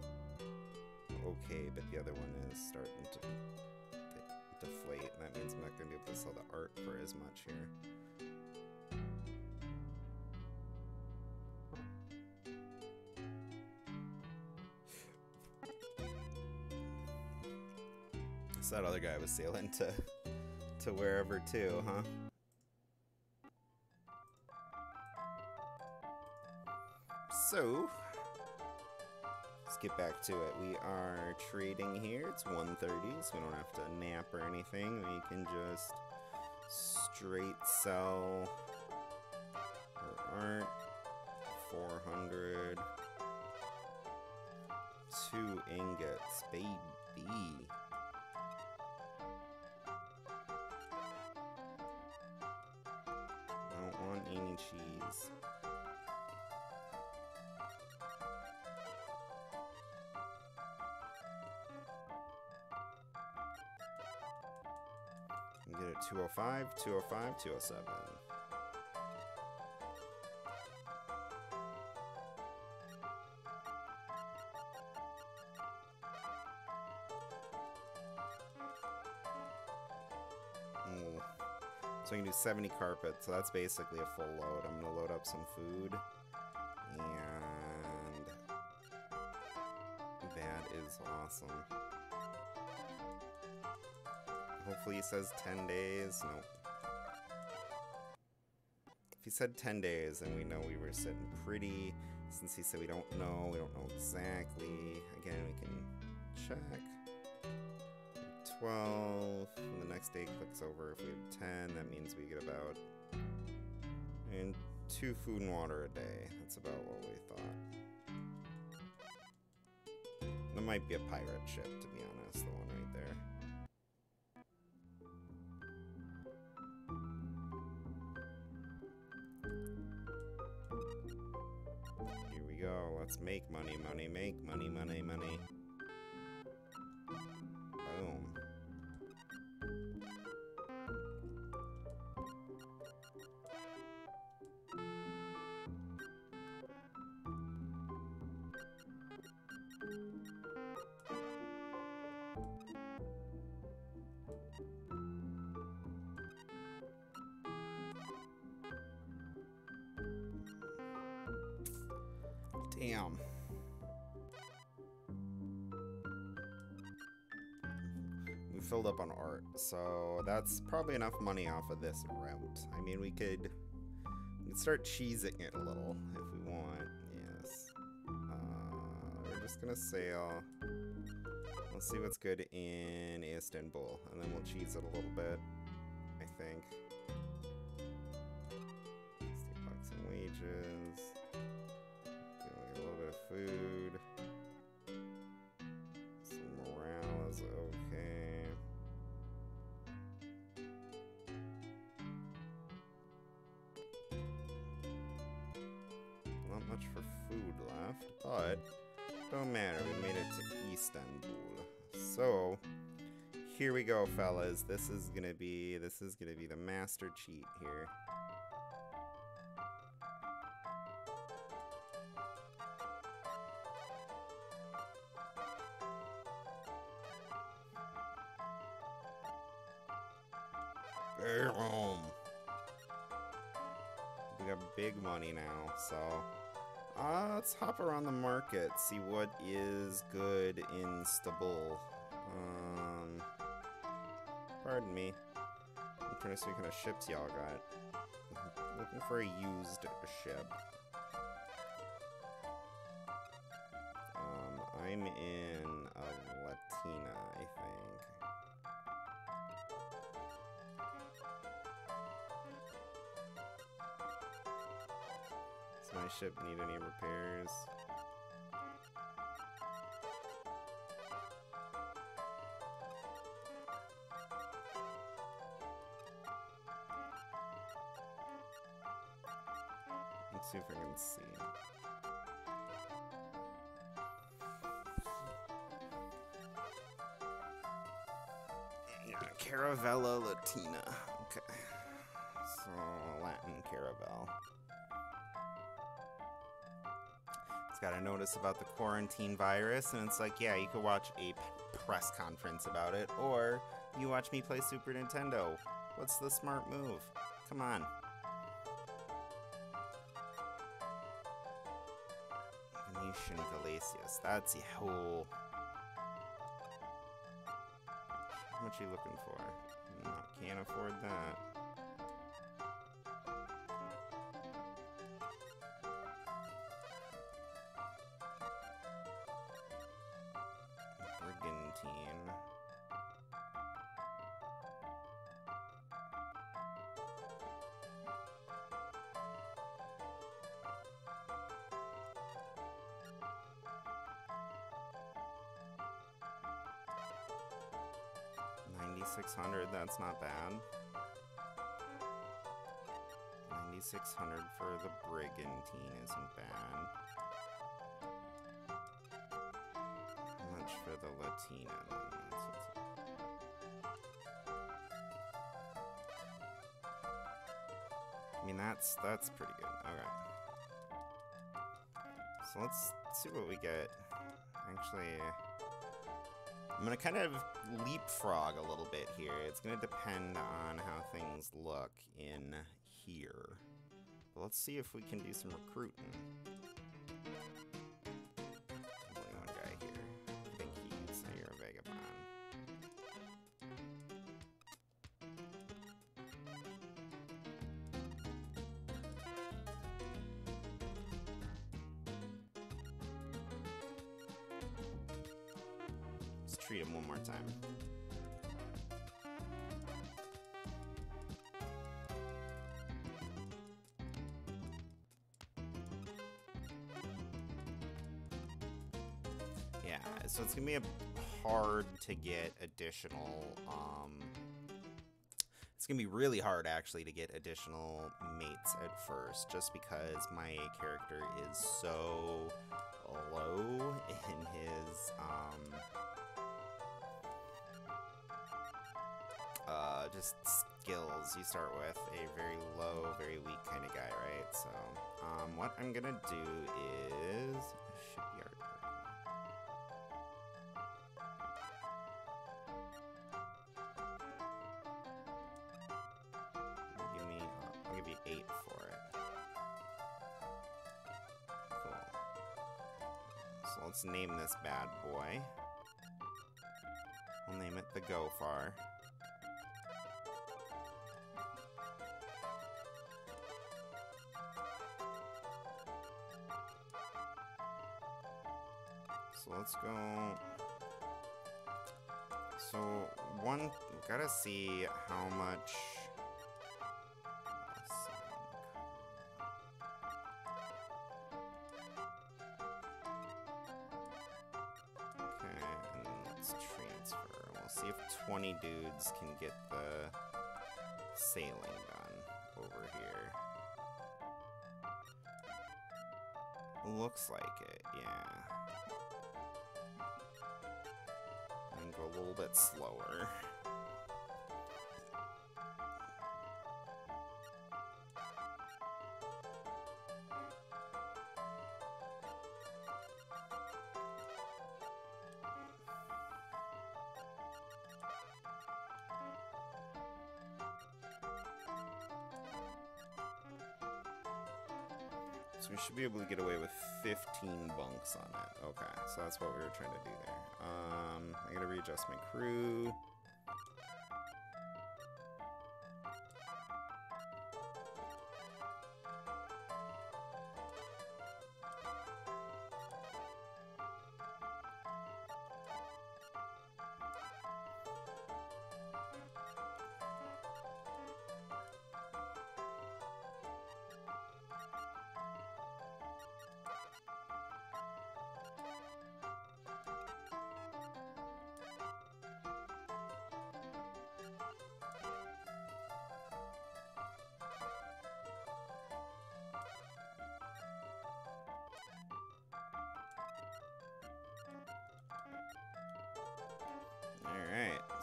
okay, but the other one is starting to deflate. That means I'm not going to be able to sell the art for as much here. So that other guy was sailing to, to wherever too, huh? So, get back to it. We are trading here. It's one thirty, so we don't have to nap or anything. We can just straight sell our art. four hundred. Two ingots, baby. I don't want any cheese. two oh five, two oh five, two oh seven. Mm. So we can do seventy carpet, so that's basically a full load. I'm gonna load up some food, and that is awesome. Hopefully he says ten days. Nope. If he said ten days, then we know we were sitting pretty. Since he said we don't know, we don't know exactly. Again, we can check. twelve. And the next day clicks over. If we have ten, that means we get about and two food and water a day. That's about what we thought. That might be a pirate ship, to be honest, the one right there. Let's make money, money, make money, money, money. Boom. Damn. We filled up on art, so that's probably enough money off of this route. I mean, we could, we could start cheesing it a little if we want. Yes. Uh, we're just gonna sail. We'll see what's good in Istanbul, and then we'll cheese it a little bit, I think. Let's take back some wages. Food. Some morale is okay. Not much for food left, but don't matter, we made it to Istanbul. So Here we go, fellas. This is gonna be this is gonna be the master cheat here. Boom. We got big money now, so uh, let's hop around the market, see what is good in Istanbul. Um, pardon me. I'm trying to see what kind of ships y'all got. Looking for a used ship. Um, I'm in a Latina, I think. Does my ship need any repairs? Let's see if I can see. Yeah, Caravella Latina. Okay. So, Latin Caravel. It's got a notice about the quarantine virus, and it's like, yeah, you could watch a press conference about it, or you watch me play Super Nintendo. What's the smart move? Come on. Venetian Galasius. That's a whole. How much are you looking for? No, can't afford that. ninety-six hundred, that's not bad. ninety-six hundred for the brigantine isn't bad. How much for the Latina? I mean, that's that's pretty good. Okay. So let's see what we get. Actually, I'm gonna kind of leapfrog a little bit here. It's gonna depend on how things look in here. But let's see if we can do some recruiting. There's only one guy here. I think he's here, a vagabond. Let's treat him one more time. So it's gonna be a hard to get additional, um, it's gonna be really hard actually to get additional mates at first, just because my character is so low in his, um, uh, just skills. You start with a very low, very weak kind of guy, right? So, um, what I'm gonna do is shipyard. Eight for it. Cool. So let's name this bad boy. We'll name it the Gophar. So let's go. So one, we've gotta see how much. twenty dudes can get the sailing done over here. Looks like it, yeah. And go a little bit slower. So we should be able to get away with fifteen bunks on it. Okay, so that's what we were trying to do there. Um, I gotta readjust my crew.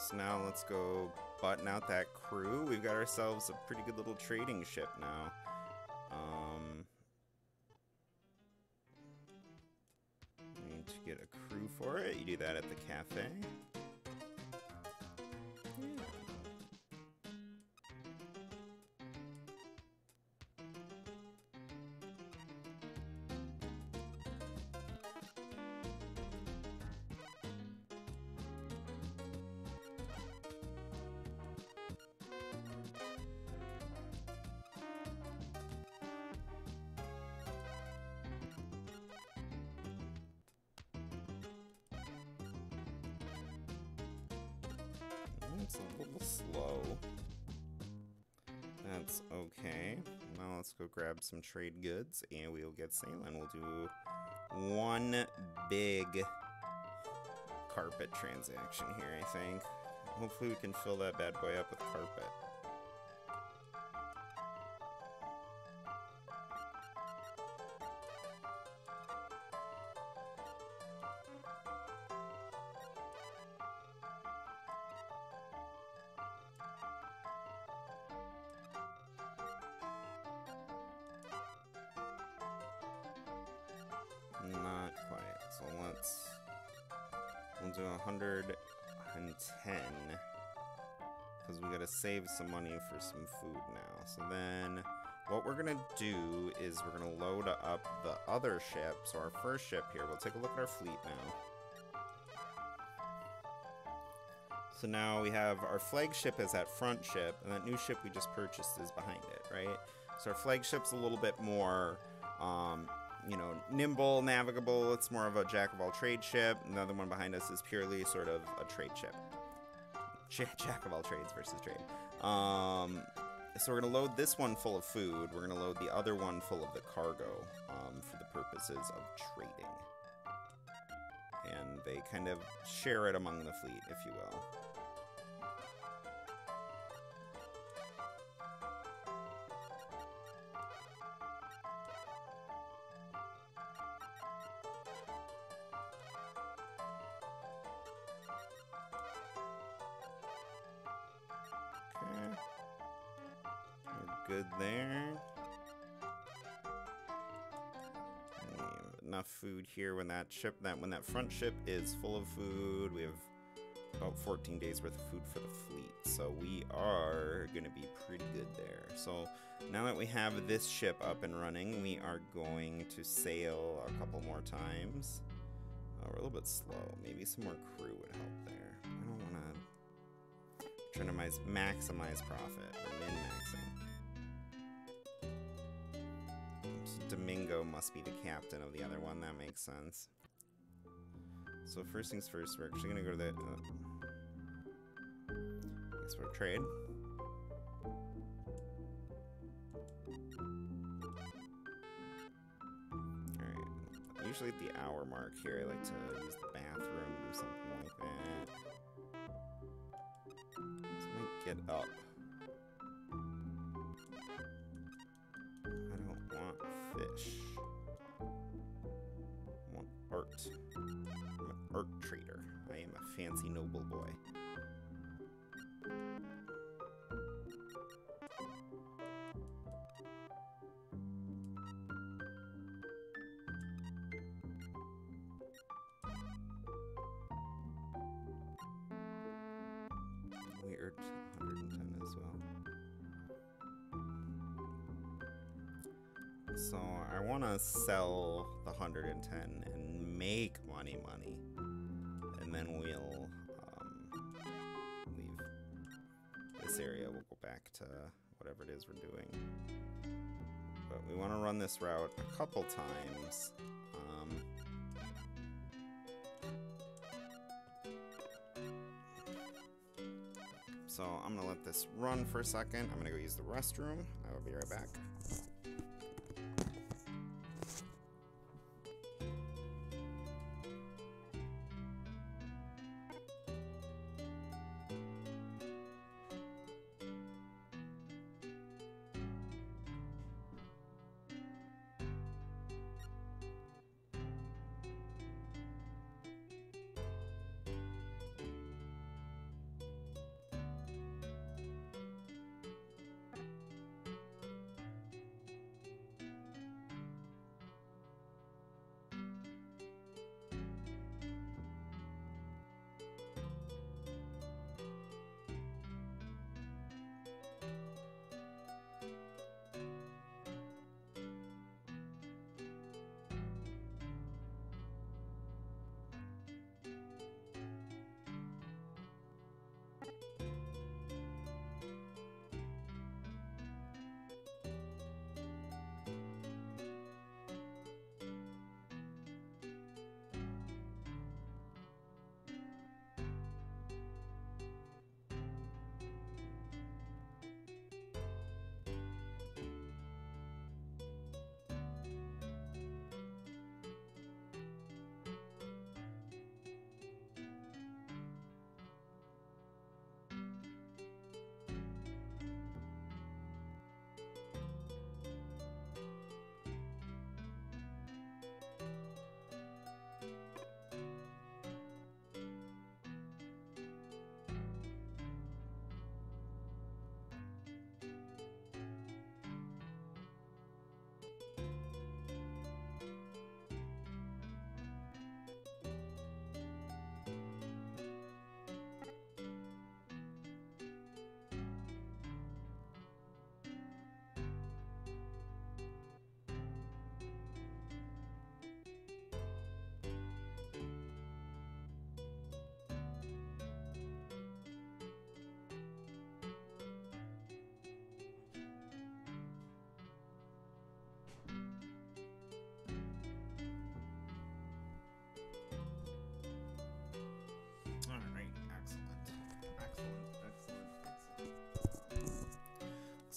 So now let's go button out that crew. We've got ourselves a pretty good little trading ship now. Um, I need to get a crew for it. You do that at the cafe. It's a little slow. That's okay. Now let's go grab some trade goods and we'll get sailing. We'll do one big carpet transaction here, I think. Hopefully we can fill that bad boy up with carpet. Not quite. So let's we'll do one hundred ten because we gotta save some money for some food now. So then what we're gonna do is we're gonna load up the other ship. So our first ship here, we'll take a look at our fleet now. So now we have our flagship is that front ship, and that new ship we just purchased is behind it, right? So our flagship's a little bit more um, you know, nimble, navigable. It's more of a jack-of-all-trade ship. Another one behind us is purely sort of a trade ship. Jack-of-all-trades versus trade. Um, so we're going to load this one full of food. We're going to load the other one full of the cargo um, for the purposes of trading. And they kind of share it among the fleet, if you will. Good there. We have enough food here when that ship, that when that front ship is full of food. We have about fourteen days worth of food for the fleet, so we are going to be pretty good there. So now that we have this ship up and running, we are going to sail a couple more times. Oh, we're a little bit slow. Maybe some more crew would help there. I don't want to try to maximize profit or min-maxing. Domingo must be the captain of the other one. That makes sense. So first things first, we're actually gonna go to the. Uh, guess we'll trade. All right. Usually at the hour mark here, I like to use the bathroom or something like that. So I might get up. Fish. I want art. I'm an art trader. I am a fancy noble boy. We irked one hundred ten as well. So I want to sell the one hundred ten and make money money. And then we'll um, leave this area. We'll go back to whatever it is we're doing. But we want to run this route a couple times. Um, so I'm going to let this run for a second. I'm going to go use the restroom. I will be right back.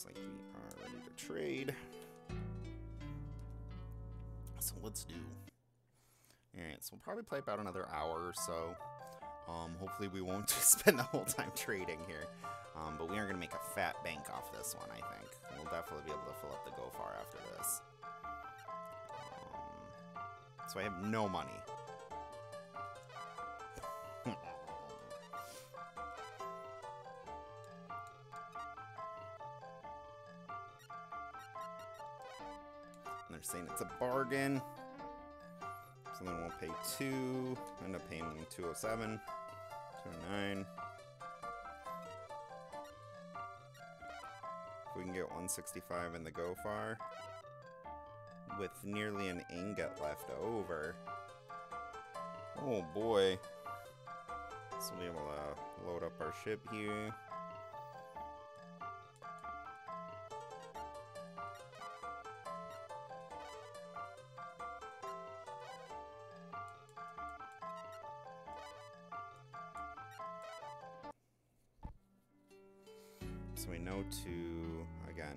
Like we are ready to trade, so let's do. All right, so we'll probably play about another hour or so. Um, hopefully we won't spend the whole time trading here, um, but we are gonna make a fat bank off this one. I think we'll definitely be able to fill up the Gophar after this. Um, so I have no money. Saying it's a bargain, so then we'll pay two. End up paying them two oh seven, two oh nine. If we can get one sixty-five in the Gophar with nearly an ingot left over, oh boy! So we'll be able to load up our ship here. To, again,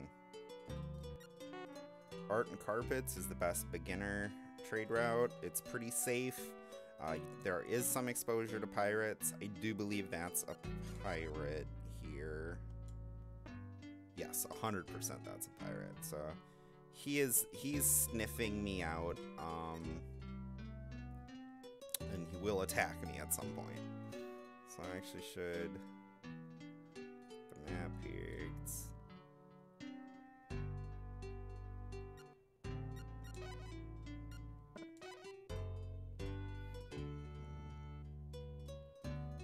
art and carpets is the best beginner trade route. It's pretty safe. Uh, there is some exposure to pirates. I do believe that's a pirate here. Yes, one hundred percent that's a pirate. So he is, he's sniffing me out, um, and he will attack me at some point. So I actually should the map here. It's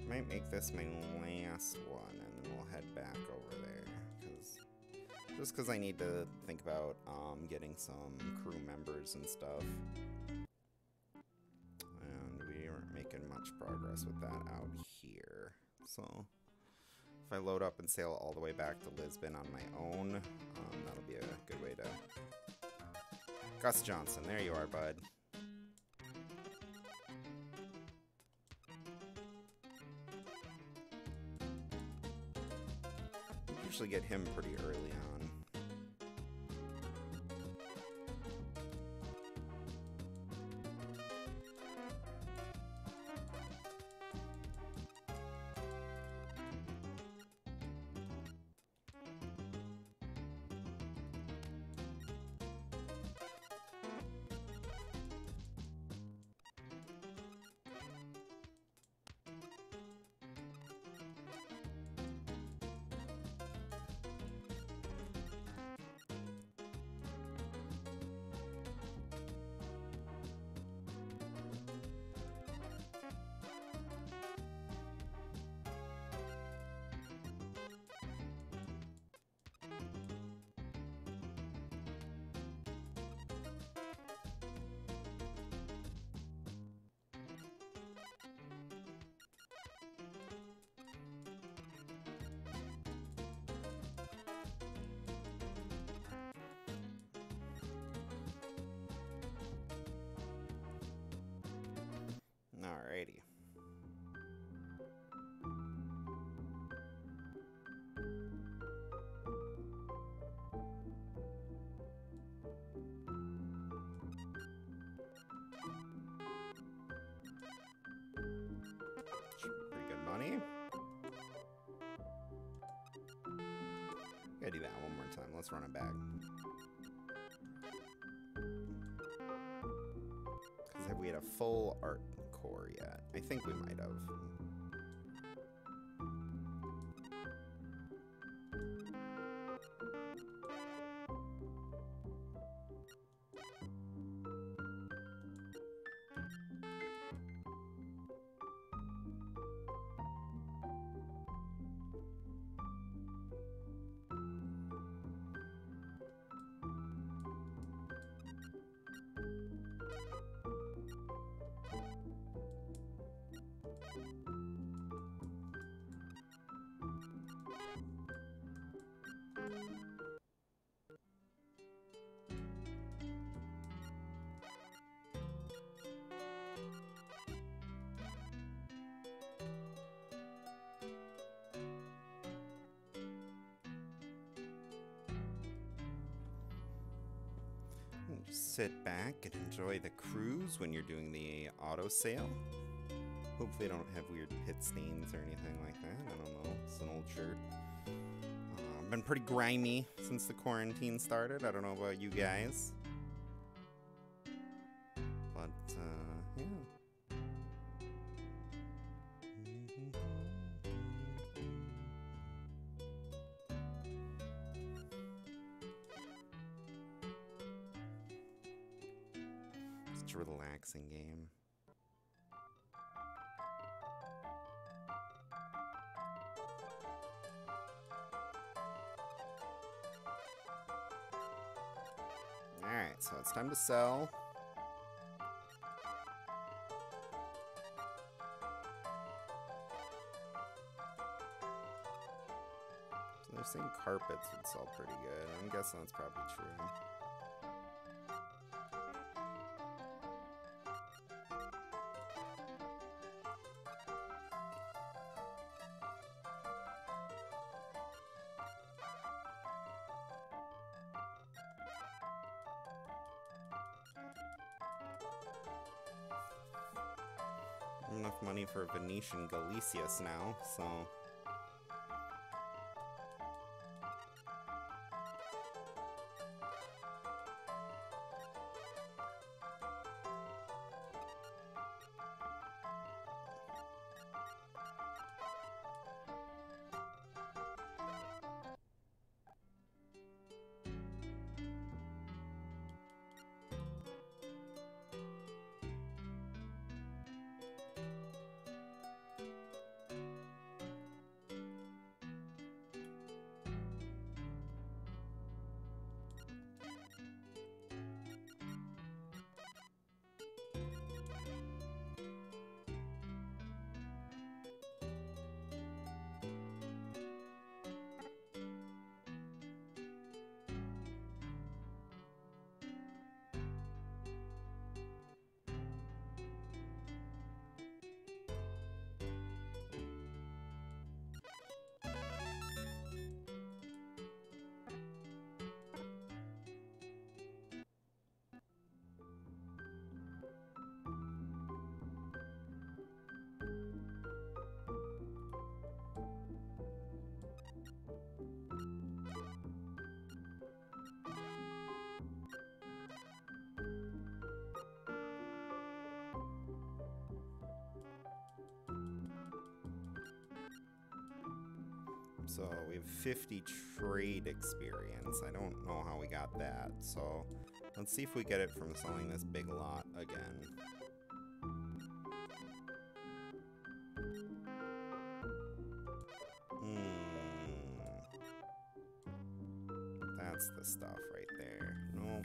might make this my last one, and then we'll head back over there. Cause, just because I need to think about um, getting some crew members and stuff. And we aren't making much progress with that out here. So, if I load up and sail all the way back to Lisbon on my own, um, that'll be a good way to... Gus Johnson, there you are, bud. Usually get him pretty early on. Alrighty. Pretty good money. Gotta do that one more time. Let's run it back. Because have we had a full art core yet? I think we might have. Sit back and enjoy the cruise when you're doing the auto sale. Hopefully I don't have weird pit stains or anything like that. I don't know. It's an old shirt. Uh, I've been pretty grimy since the quarantine started. I don't know about you guys. But, uh, yeah. Relaxing game. All right, so it's time to sell. So they're saying carpets would sell pretty good. I'm guessing that's probably true. Enough money for Venetian Galicius now, so... so we have fifty trade experience. I don't know how we got that, so let's see if we get it from selling this big lot again. Hmm. That's the stuff right there. Nope.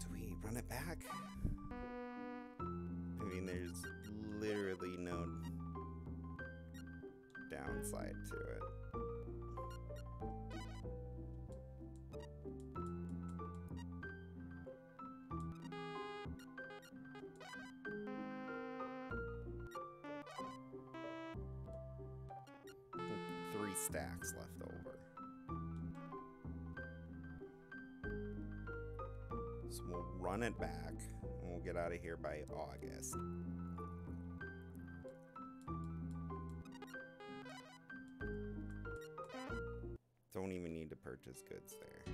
Do we run it back? I mean, there's literally no downside to it. Three stacks left over. So we'll run it back. We'll get out of here by August. Don't even need to purchase goods there.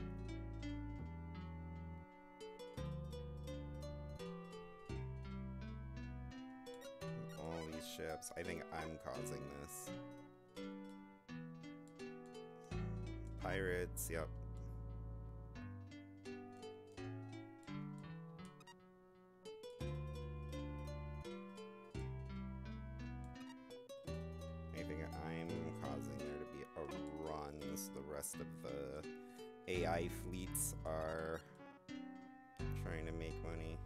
All these ships. I think I'm causing this. Pirates, yep. Of the A I fleets are trying to make money.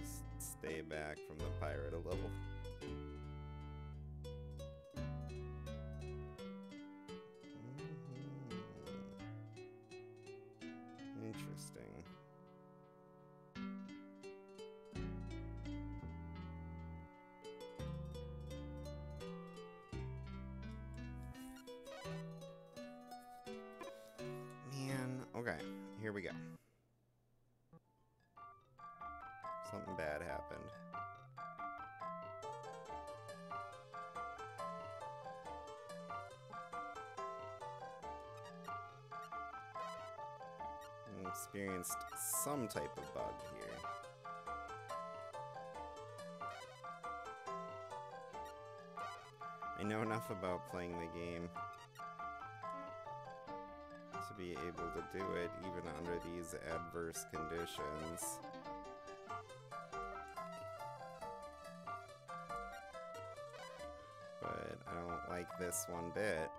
Just stay back from the pirate a little. Mm-hmm. Interesting. Here we go. Something bad happened. I experienced some type of bug here. I know enough about playing the game to be able to do it even under these adverse conditions. But I don't like this one bit.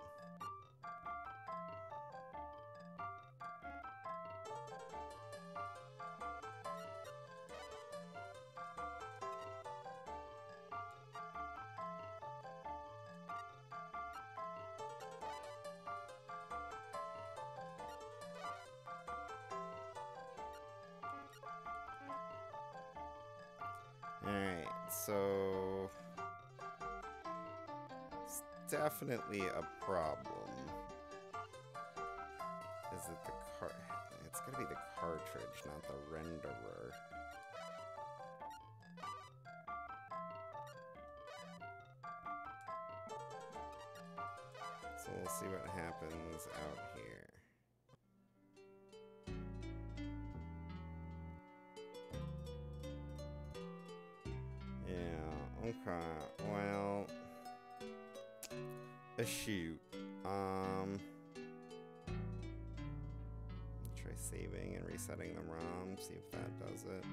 Definitely a problem. Is it the car? It's gotta be the cartridge, not the renderer. So we'll see what happens out here. Yeah, okay, well. A shoot. Um, try saving and resetting the ROM, see if that does it.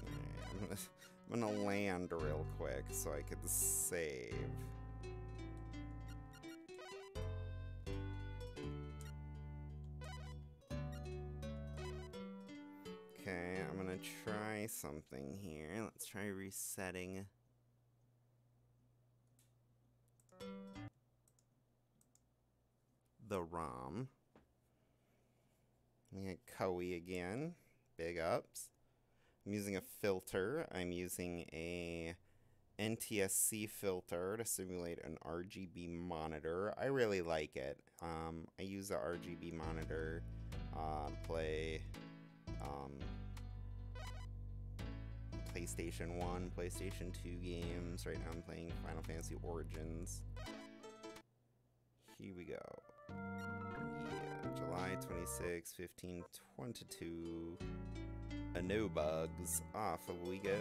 Alright, I'm gonna, I'm gonna land real quick so I could save. Try something here. Let's try resetting. The ROM. We got Koei again. Big ups. I'm using a filter. I'm using a N T S C filter to simulate an R G B monitor. I really like it. Um, I use a R G B monitor. Uh, play. Um, PlayStation one, PlayStation two games. Right now I'm playing Final Fantasy Origins. Here we go. Yeah. July twenty-sixth, fifteen twenty-two. A no bugs. Off we go.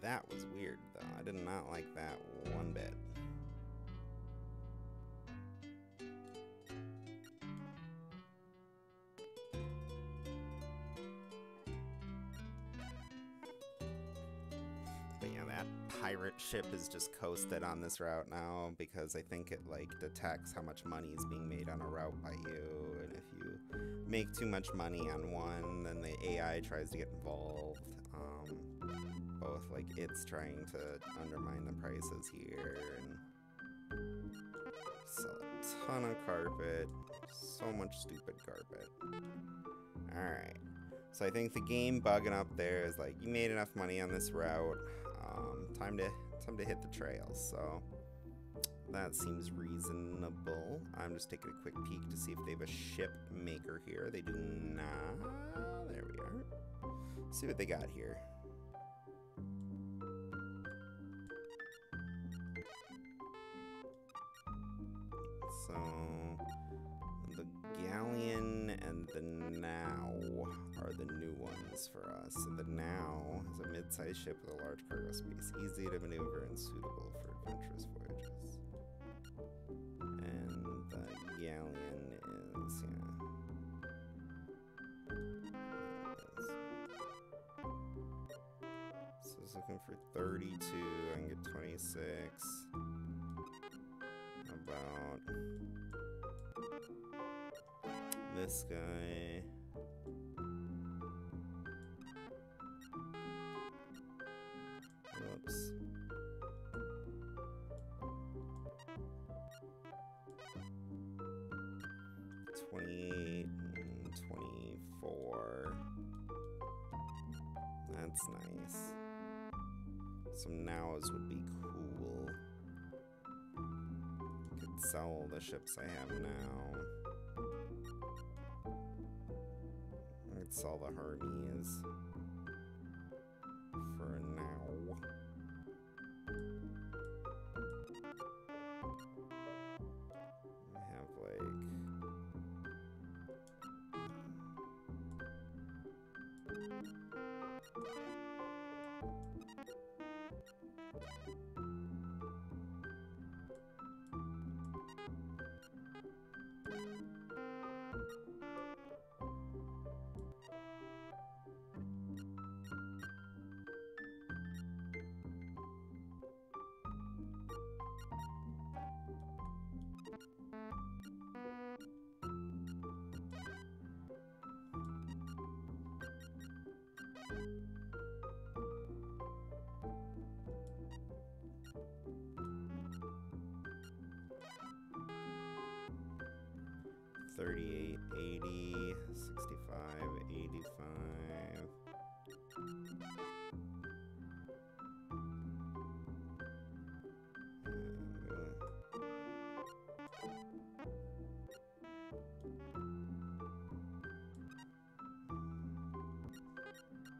That was weird, though. I did not like that one bit. But yeah, that pirate ship is just coasted on this route now because I think it, like, detects how much money is being made on a route by you. And if you make too much money on one, then the A I tries to get involved. Um... Both, like, it's trying to undermine the prices here, and sell a ton of carpet, so much stupid carpet. Alright, so I think the game bugging up there is like, you made enough money on this route, um, time to, time to hit the trails, so that seems reasonable. I'm just taking a quick peek to see if they have a ship maker here. They do not. There we are. Let's see what they got here. So, the Galleon and the Now are the new ones for us. So the Now is a mid-sized ship with a large cargo space, easy to maneuver and suitable for adventurous voyages. And the Galleon is, yeah. Is. So it's looking for thirty-two, I can get twenty-six. About this guy. Whoops. Twenty-eight and twenty-four. That's nice. Some nows would be cool. Sell the ships I have now. Let's sell the Hermes for now. I have like. thirty-eight, eighty, sixty-five, eighty-five.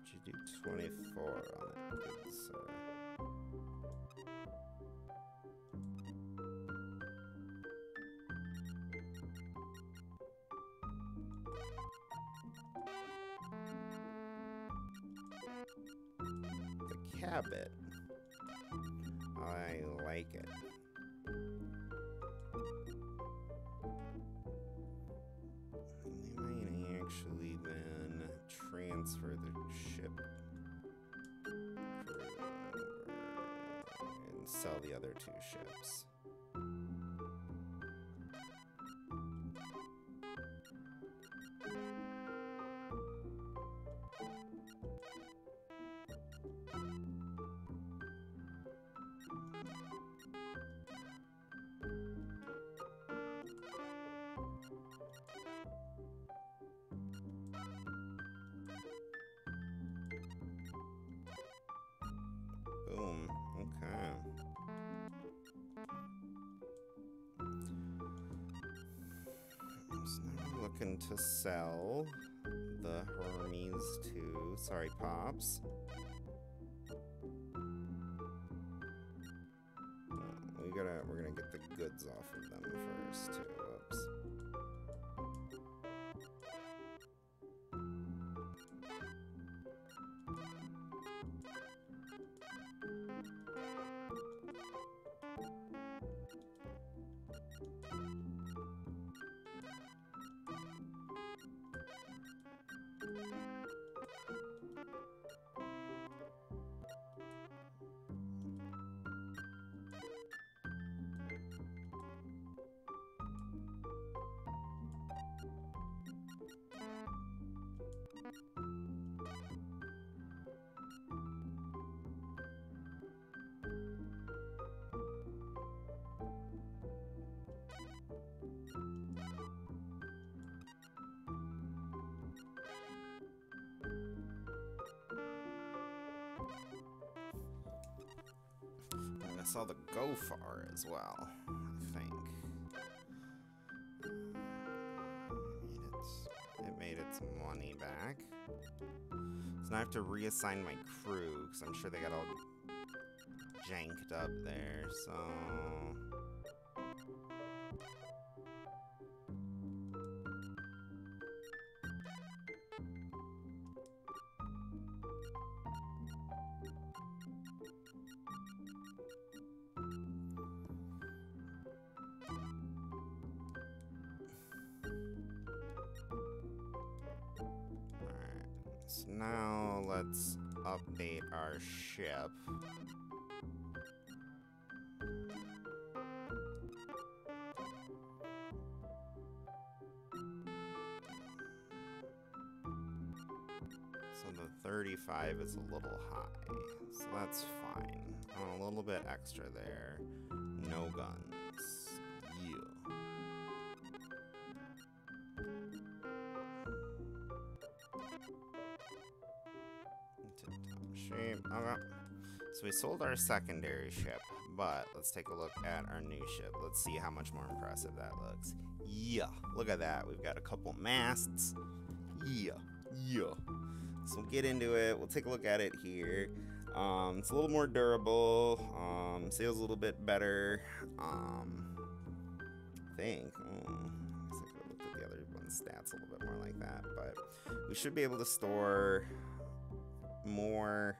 Should do twenty-four on it, good sir. Habit. I like it. And they might actually then transfer the ship and sell the other two ships. To sell the Hermes two. Sorry, Pops. gonna we're gonna get the goods off of them first too. Oops. Saw the Gophar as well, I think. It made its, it made its money back. So now I have to reassign my crew, because I'm sure they got all janked up there, so... update our ship. So the thirty-five is a little high, so that's fine. I'm a little bit extra there. No guns. You. Okay. So we sold our secondary ship, but let's take a look at our new ship. Let's see how much more impressive that looks. Yeah, look at that. We've got a couple masts. Yeah, yeah. So we'll get into it. We'll take a look at it here. Um, it's a little more durable. Um, sails a little bit better. Um, I think. Mm. I could have looked at the other one's stats a little bit more like that, but we should be able to store more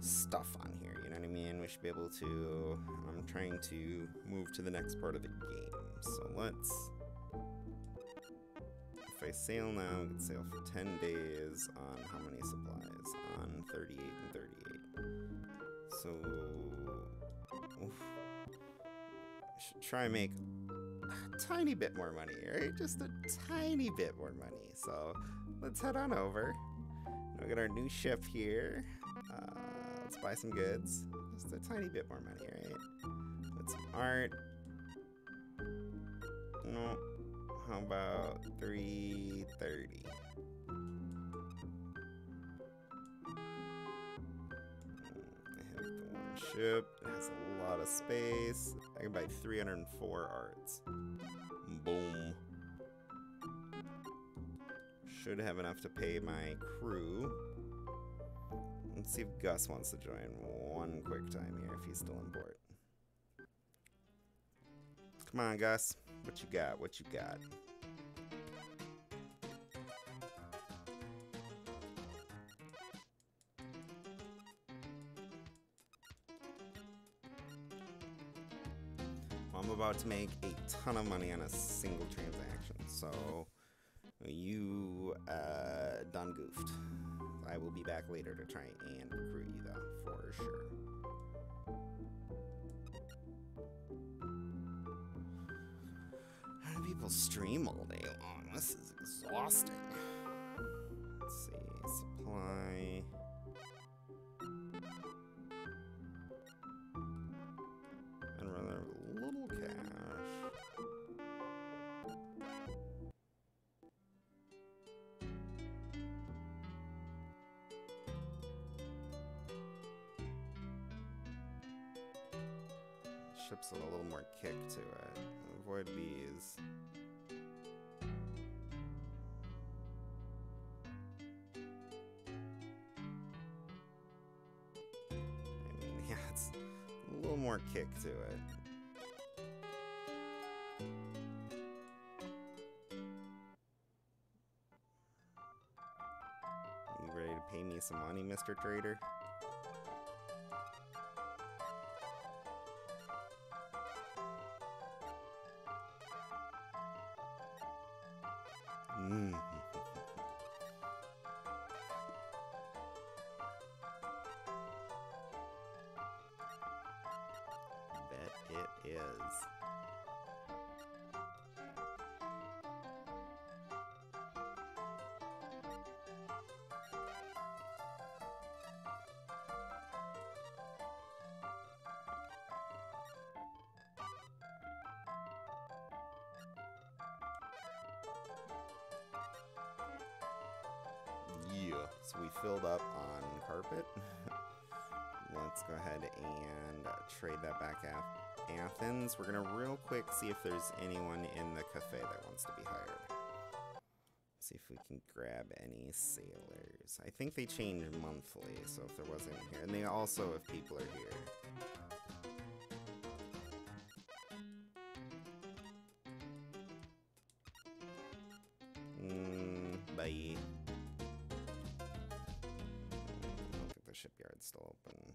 stuff on here, you know what I mean? We should be able to, I'm trying to move to the next part of the game. So let's, if I sail now, we can sail for ten days on how many supplies? On thirty-eight and thirty-eight. So, oof. I should try and make a tiny bit more money, right? Just a tiny bit more money. So let's head on over. We got our new ship here. Uh, let's buy some goods. Just a tiny bit more money, right? With some art. No. How about three thirty? I have the one ship. It has a lot of space. I can buy three hundred four arts. Boom. Should have enough to pay my crew. Let's see if Gus wants to join one quick time here, if he's still in port. Come on, Gus. What you got? What you got? Well, I'm about to make a ton of money on a single transaction, so... You, uh, done goofed. I will be back later to try and recruit you, though, for sure. How do people stream all day long? This is exhausting. Let's see, supply... and rather little cash. Ships with a little more kick to it. Avoid these. I mean, yeah, it's a little more kick to it. me some money, Mister Trader? Mmm. Bet it is. So we filled up on carpet. Let's go ahead and trade that back at Athens. We're going to real quick see if there's anyone in the cafe that wants to be hired. See if we can grab any sailors. I think they change monthly, so if there wasn't here. And they also, if people are here. Mm, bye. Shipyard's still open.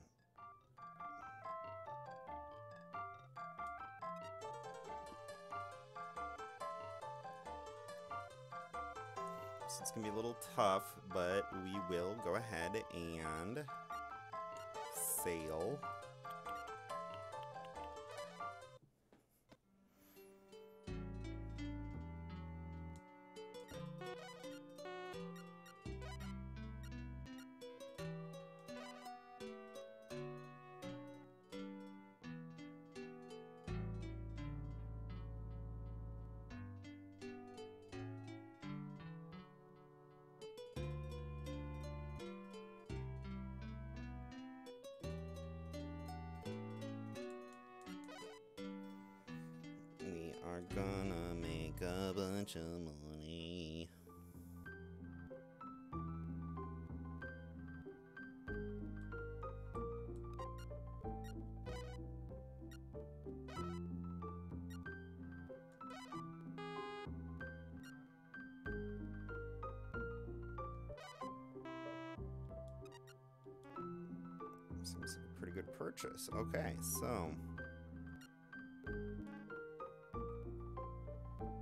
So it's gonna be a little tough, but we will go ahead and sail. Seems like a pretty good purchase. Okay, so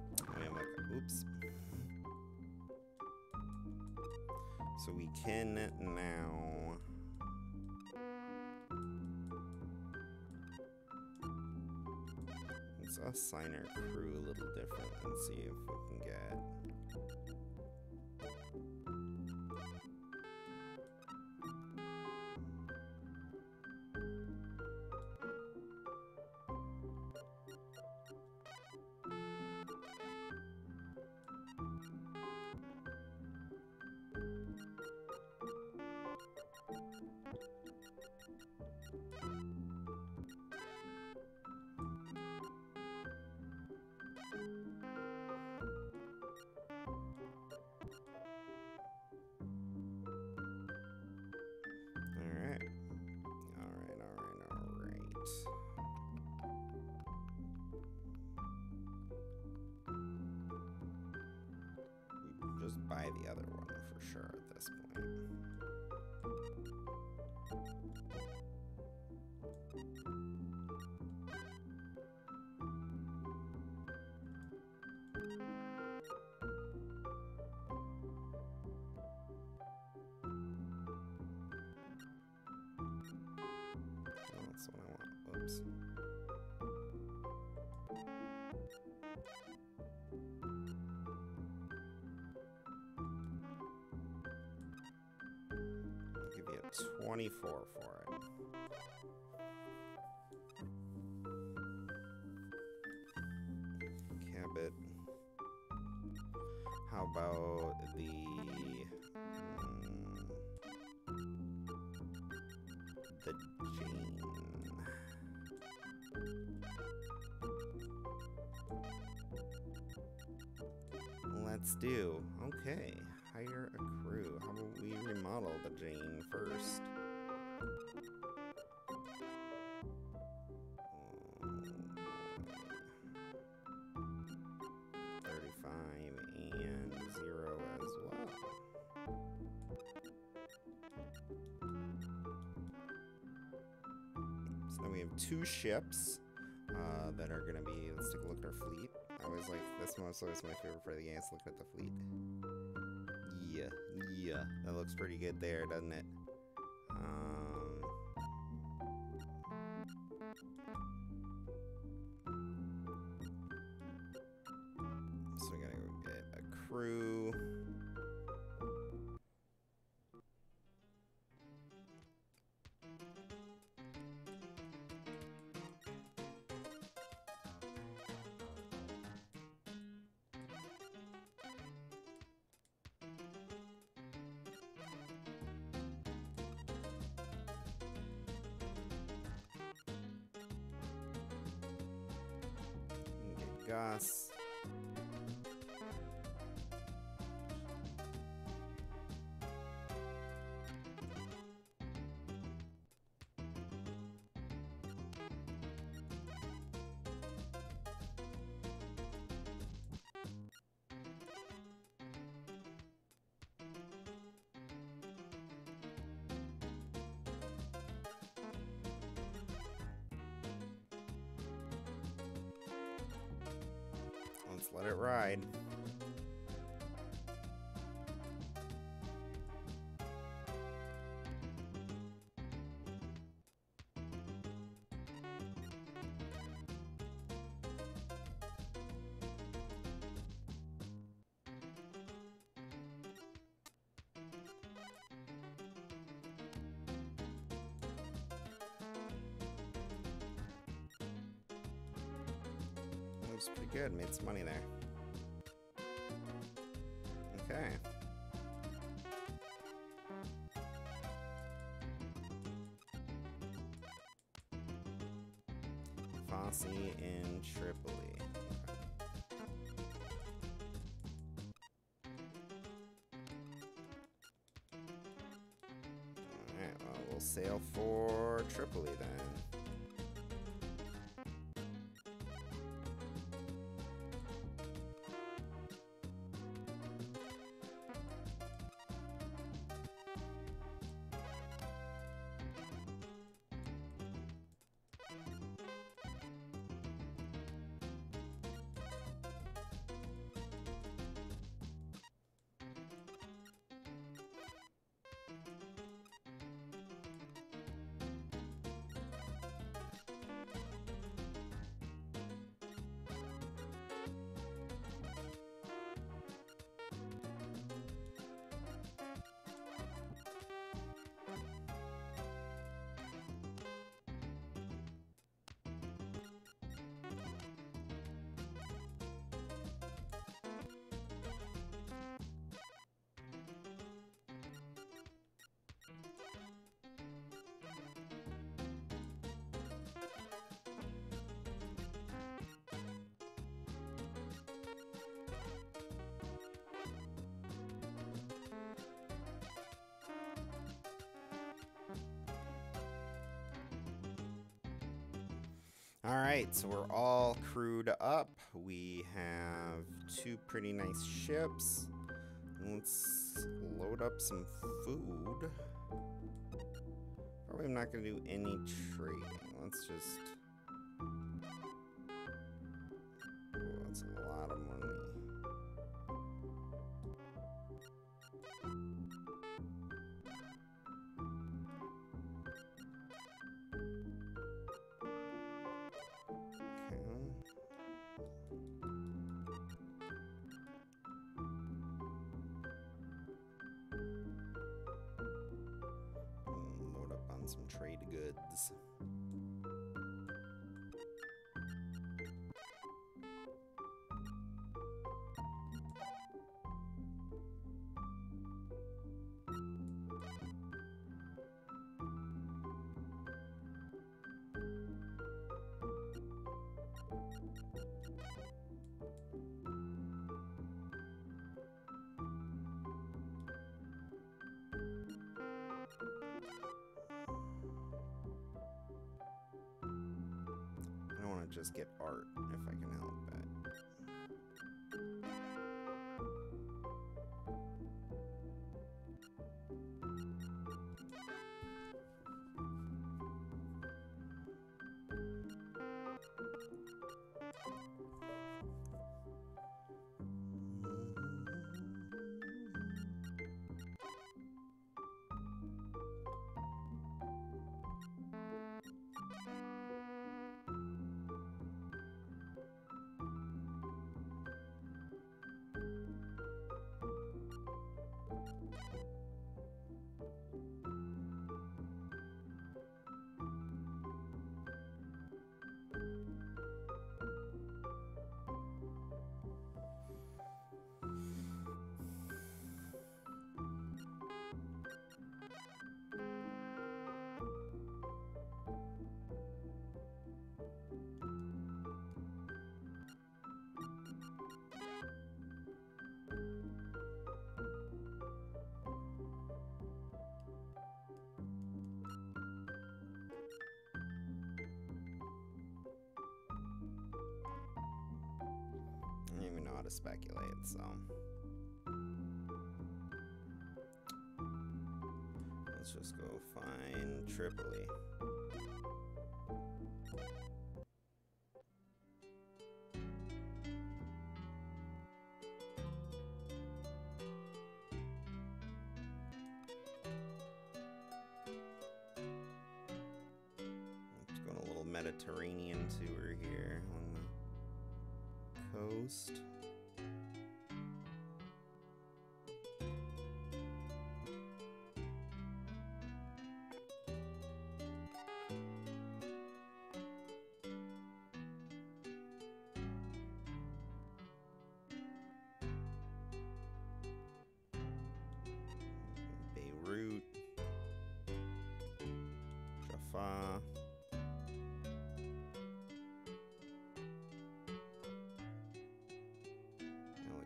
I mean, like, oops. So we can now let's assign our crew a little different and see if we can get. twenty-four for it. Cabot. How about the um, the Jane? Let's do. Okay. Hire a crew. How about we remodel the Jane first? thirty-five and zero as well. Then we have two ships uh, that are going to be, let's take a look at our fleet. I always like this one, so it's my favorite for the game. Let's look at the fleet. Yeah, yeah, that looks pretty good there, doesn't it? Um, so we gotta go get a crew. Goss. Let it ride. Pretty good, made some money there. Okay. Fosse in Tripoli. Alright, well, we'll sail for Tripoli then. Alright, so we're all crewed up. We have two pretty nice ships. Let's load up some food. Probably I'm not going to do any trading. Let's just... Oh, that's a lot of money. Some trade goods. Just get art if I can help it. how to speculate, so. Let's just go find Tripoli. Mediterranean tour here on the coast. Beirut, Jaffa.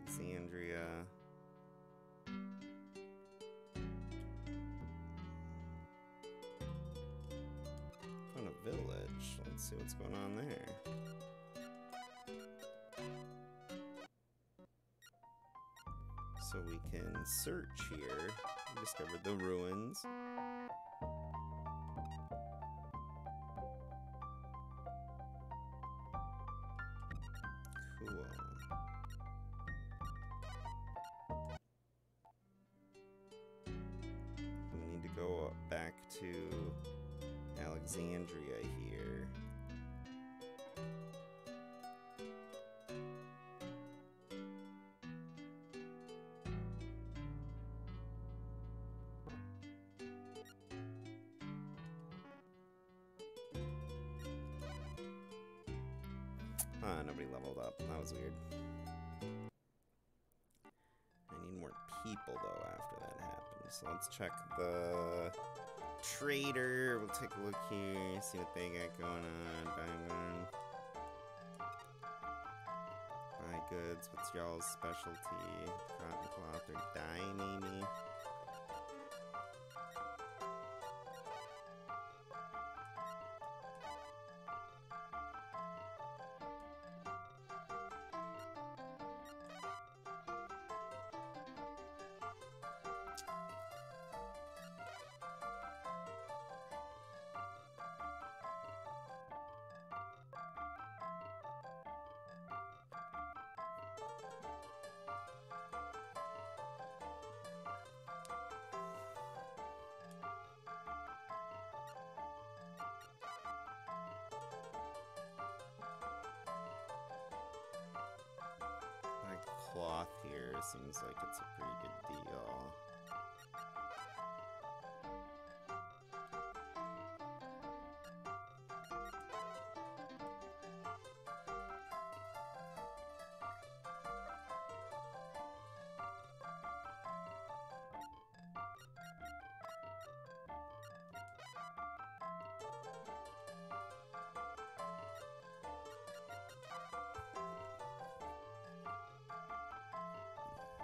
Alexandria, found a village. Let's see what's going on there. So we can search here. We discovered the ruins. To Alexandria here. Ah, nobody leveled up. That was weird. I need more people though after that happens. So let's check the trader. We'll take a look here, see what they got going on. Buy one. Buy goods. What's y'all's specialty? Cotton cloth or dye, maybe? Cloth here seems like it's a pretty good deal.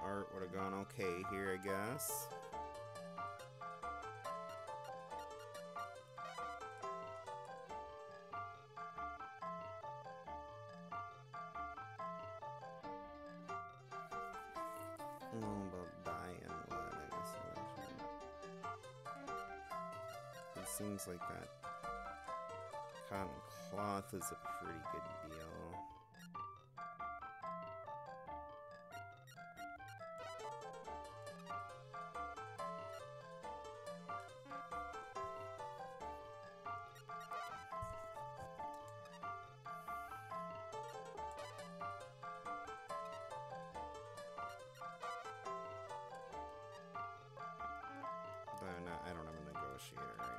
Art would have gone okay here, I guess. Oh, about dye and wood, I guess. It seems like that cotton cloth is a pretty good deal. I don't have a negotiator right now.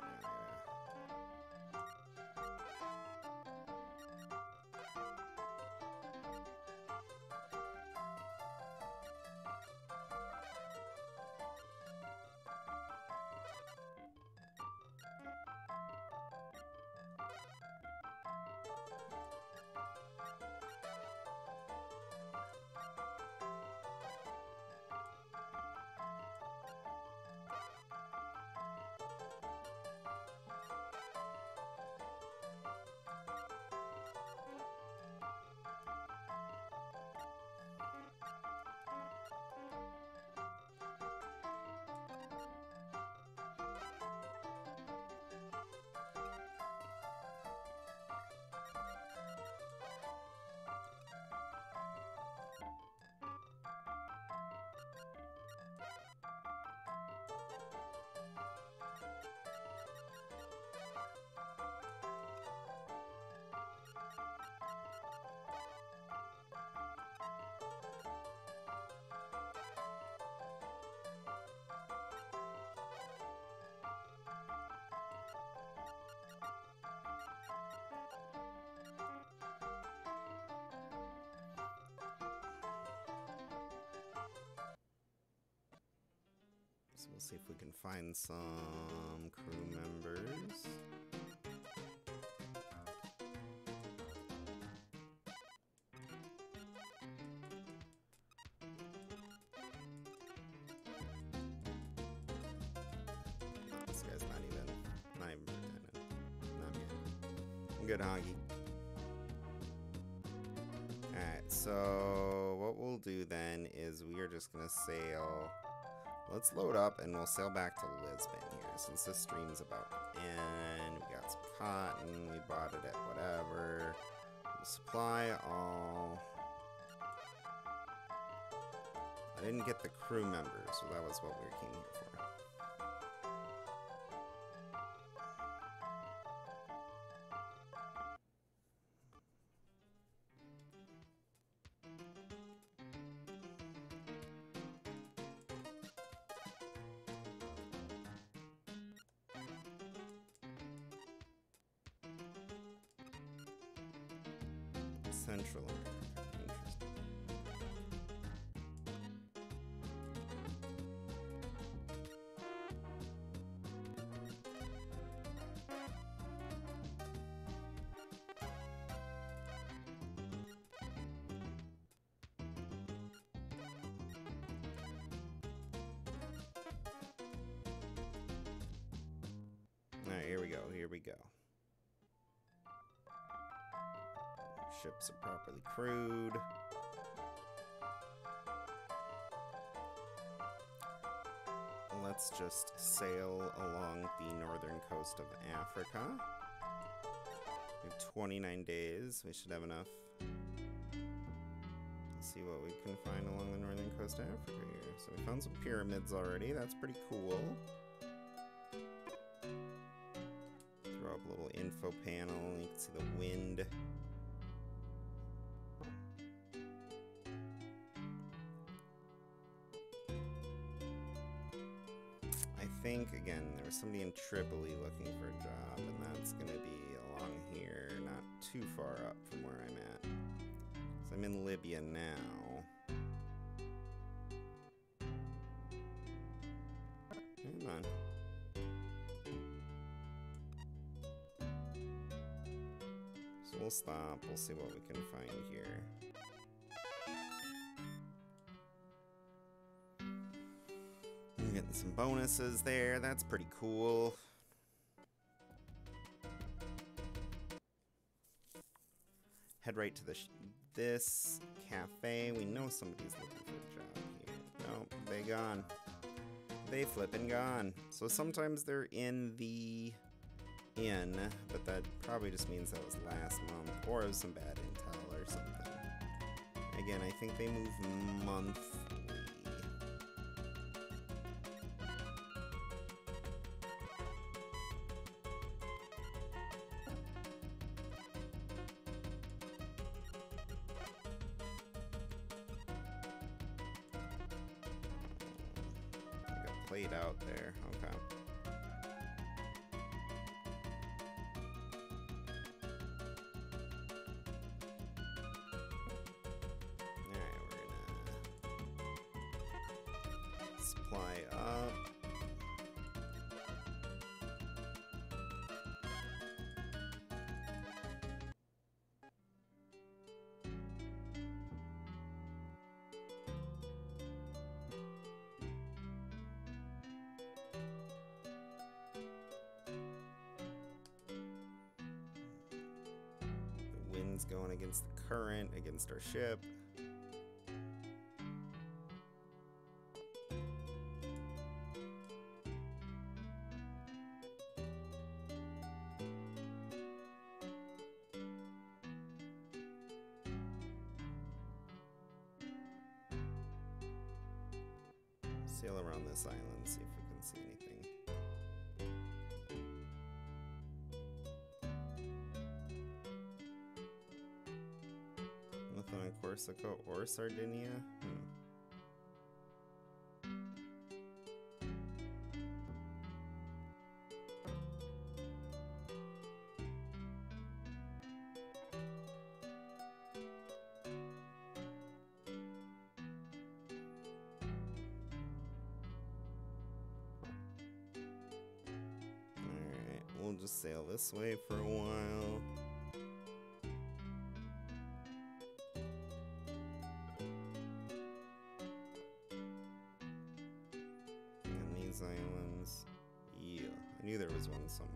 We'll see if we can find some crew members. This guy's not even, not even pretending. Not good. I'm good, Hoggy. Alright, so what we'll do then is we are just gonna sail. Let's load up and we'll sail back to Lisbon here since this stream's about to end. We got some cotton, we bought it at whatever. We'll supply all. I didn't get the crew members, so that was what we came here Central America. Interesting. All right, here we go. Here we go. Ships are properly crewed. Let's just sail along the northern coast of Africa. We have twenty-nine days. We should have enough. Let's see what we can find along the northern coast of Africa here. So we found some pyramids already. That's pretty cool. Throw up a little info panel. You can see the wind. I think, again, there was somebody in Tripoli looking for a job, and that's going to be along here, not too far up from where I'm at. So I'm in Libya now. Hang on. So we'll stop, we'll see what we can find here. Getting some bonuses there, that's pretty cool. Head right to the sh this cafe. We know somebody's looking for a job here. Nope, they gone. They flippin' gone. So sometimes they're in the inn, but that probably just means that was last month, or it was some bad intel or something. Again, I think they move month. Out there, okay. Alright, we're gonna supply up. Going against the current, against our ship. Sail around this island, see if we can see anything. On Corsica or Sardinia? Hmm. We'll just sail this way for a while. And these islands, yeah, I knew there was one somewhere.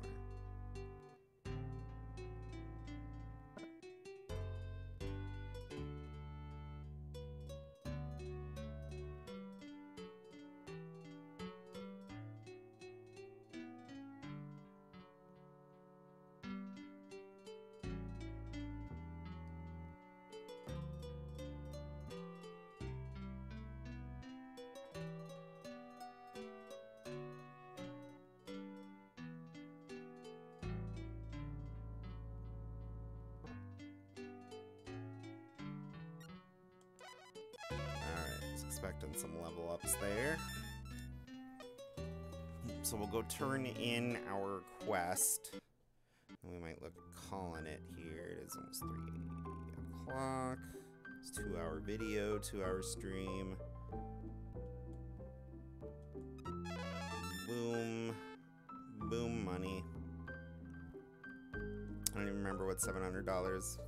Turn in our quest. And we might look at calling it here. It is almost three o'clock. It's a two hour video, two hour stream. Boom. Boom money. I don't even remember what seven hundred dollars.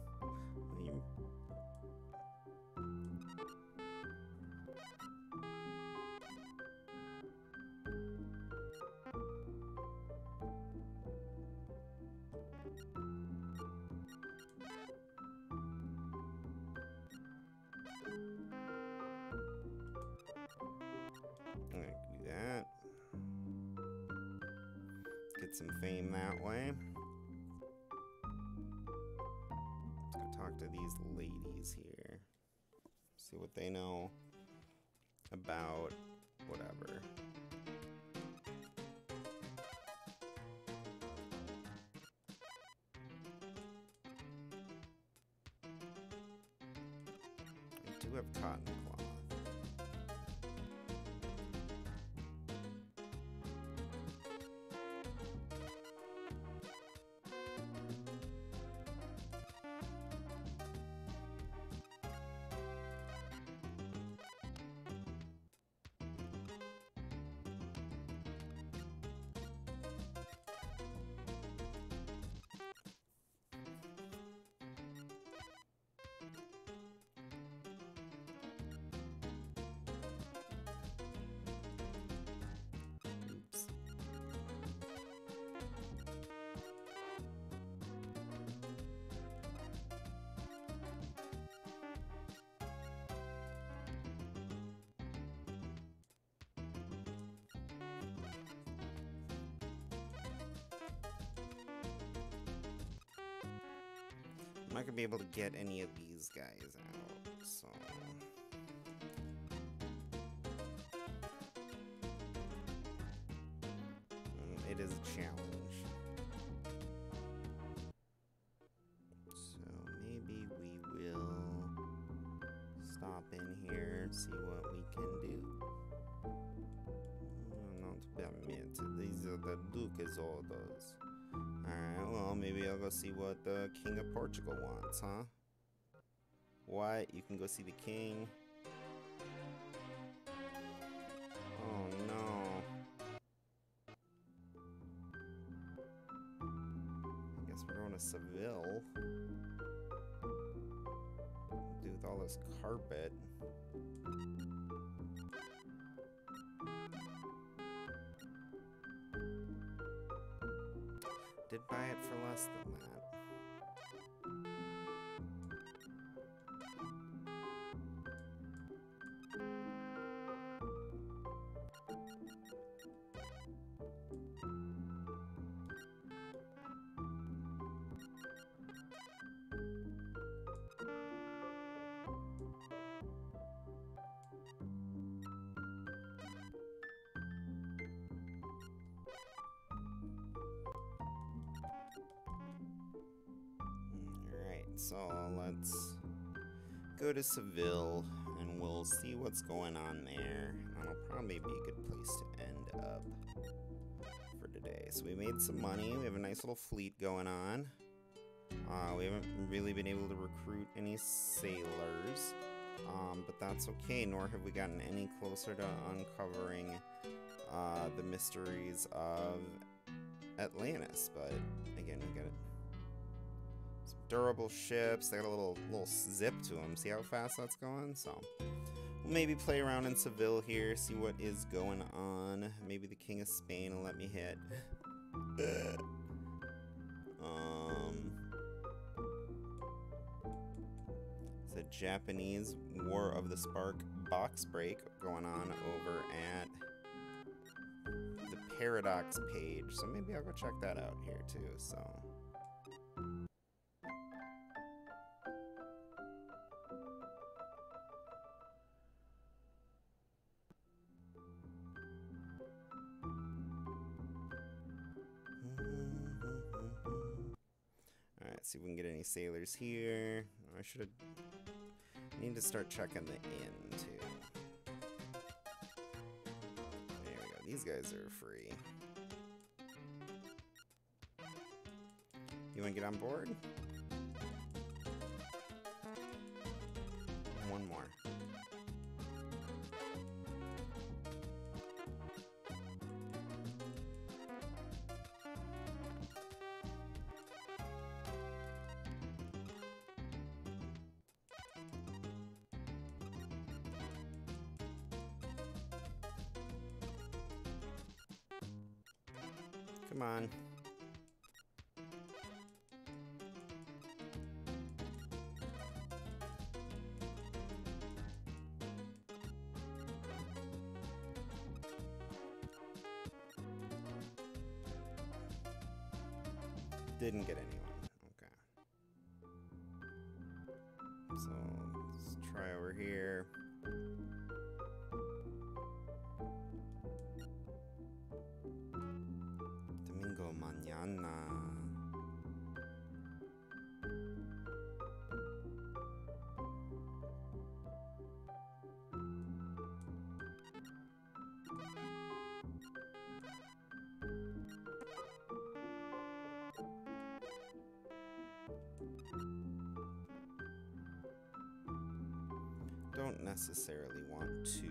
I'm not gonna be able to get any of these guys out, so... It is a challenge. So maybe we will stop in here, see what we can do. Not permit, these are the Duke's orders. Alright, well, maybe I'll go see what the King of Portugal wants, huh? What? You can go see the King? Oh, no. I guess we're going to Seville. Dude, with all this carpet. Did buy it for less than that. To Seville, and we'll see what's going on there. That'll probably be a good place to end up for today. So we made some money. We have a nice little fleet going on. Uh, we haven't really been able to recruit any sailors, um, but that's okay, nor have we gotten any closer to uncovering uh, the mysteries of Atlantis, but again, we got it. Some durable ships. They got a little little zip to them. See how fast that's going? So we'll maybe play around in Seville here, see what is going on. Maybe the King of Spain will let me hit. um, it's a Japanese War of the Spark box break going on over at the Paradox page, so maybe I'll go check that out here too. So all right, see if we can get any sailors here. I should have need to start checking the inn too. These guys are free. You want to get on board? One more. Come on. Didn't get anyone. Okay. So let's try over here. Don't necessarily want to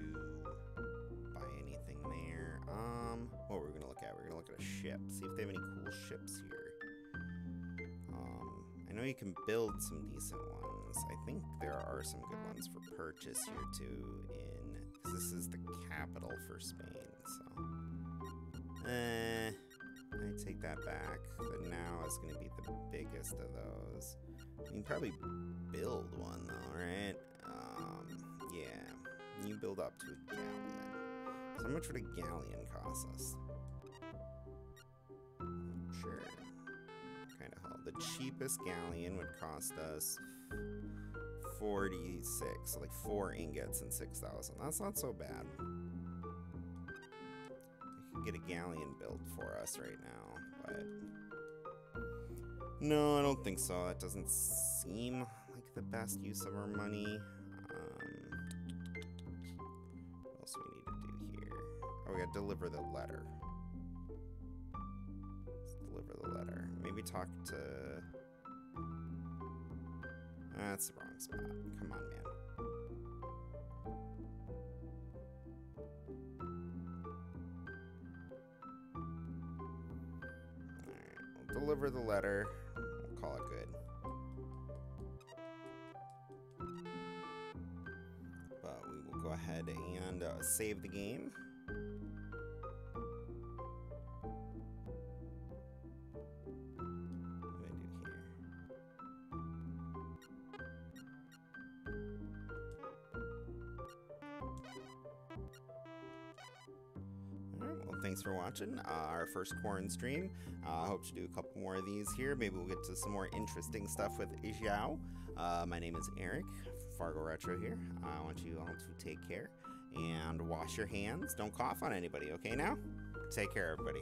buy anything there. Um, what were we gonna look at? We're gonna look at a ship. See if they have any cool ships here. Um, I know you can build some decent ones. I think there are some good ones for purchase here too. In 'cause this is the capital for Spain, so eh, I take that back. But now it's gonna be the biggest of those. You can probably build one though, right? Yeah, you build up to a galleon. So how much would a galleon cost us? Sure. Kind of hell. The cheapest galleon would cost us forty-six, so like four ingots and six thousand. That's not so bad. You could get a galleon built for us right now, but no, I don't think so. That doesn't seem like the best use of our money. Deliver the letter. Let's deliver the letter. Maybe talk to... That's the wrong spot. Come on, man. Alright, we'll deliver the letter. We'll call it good. But we will go ahead and uh, save the game. Thanks for watching uh, our first Quarren stream. I uh, hope to do a couple more of these here. Maybe we'll get to some more interesting stuff with Xiao. Uh, my name is Eric, Fargo Retro here. I want you all to take care and wash your hands. Don't cough on anybody, okay now? Take care, everybody.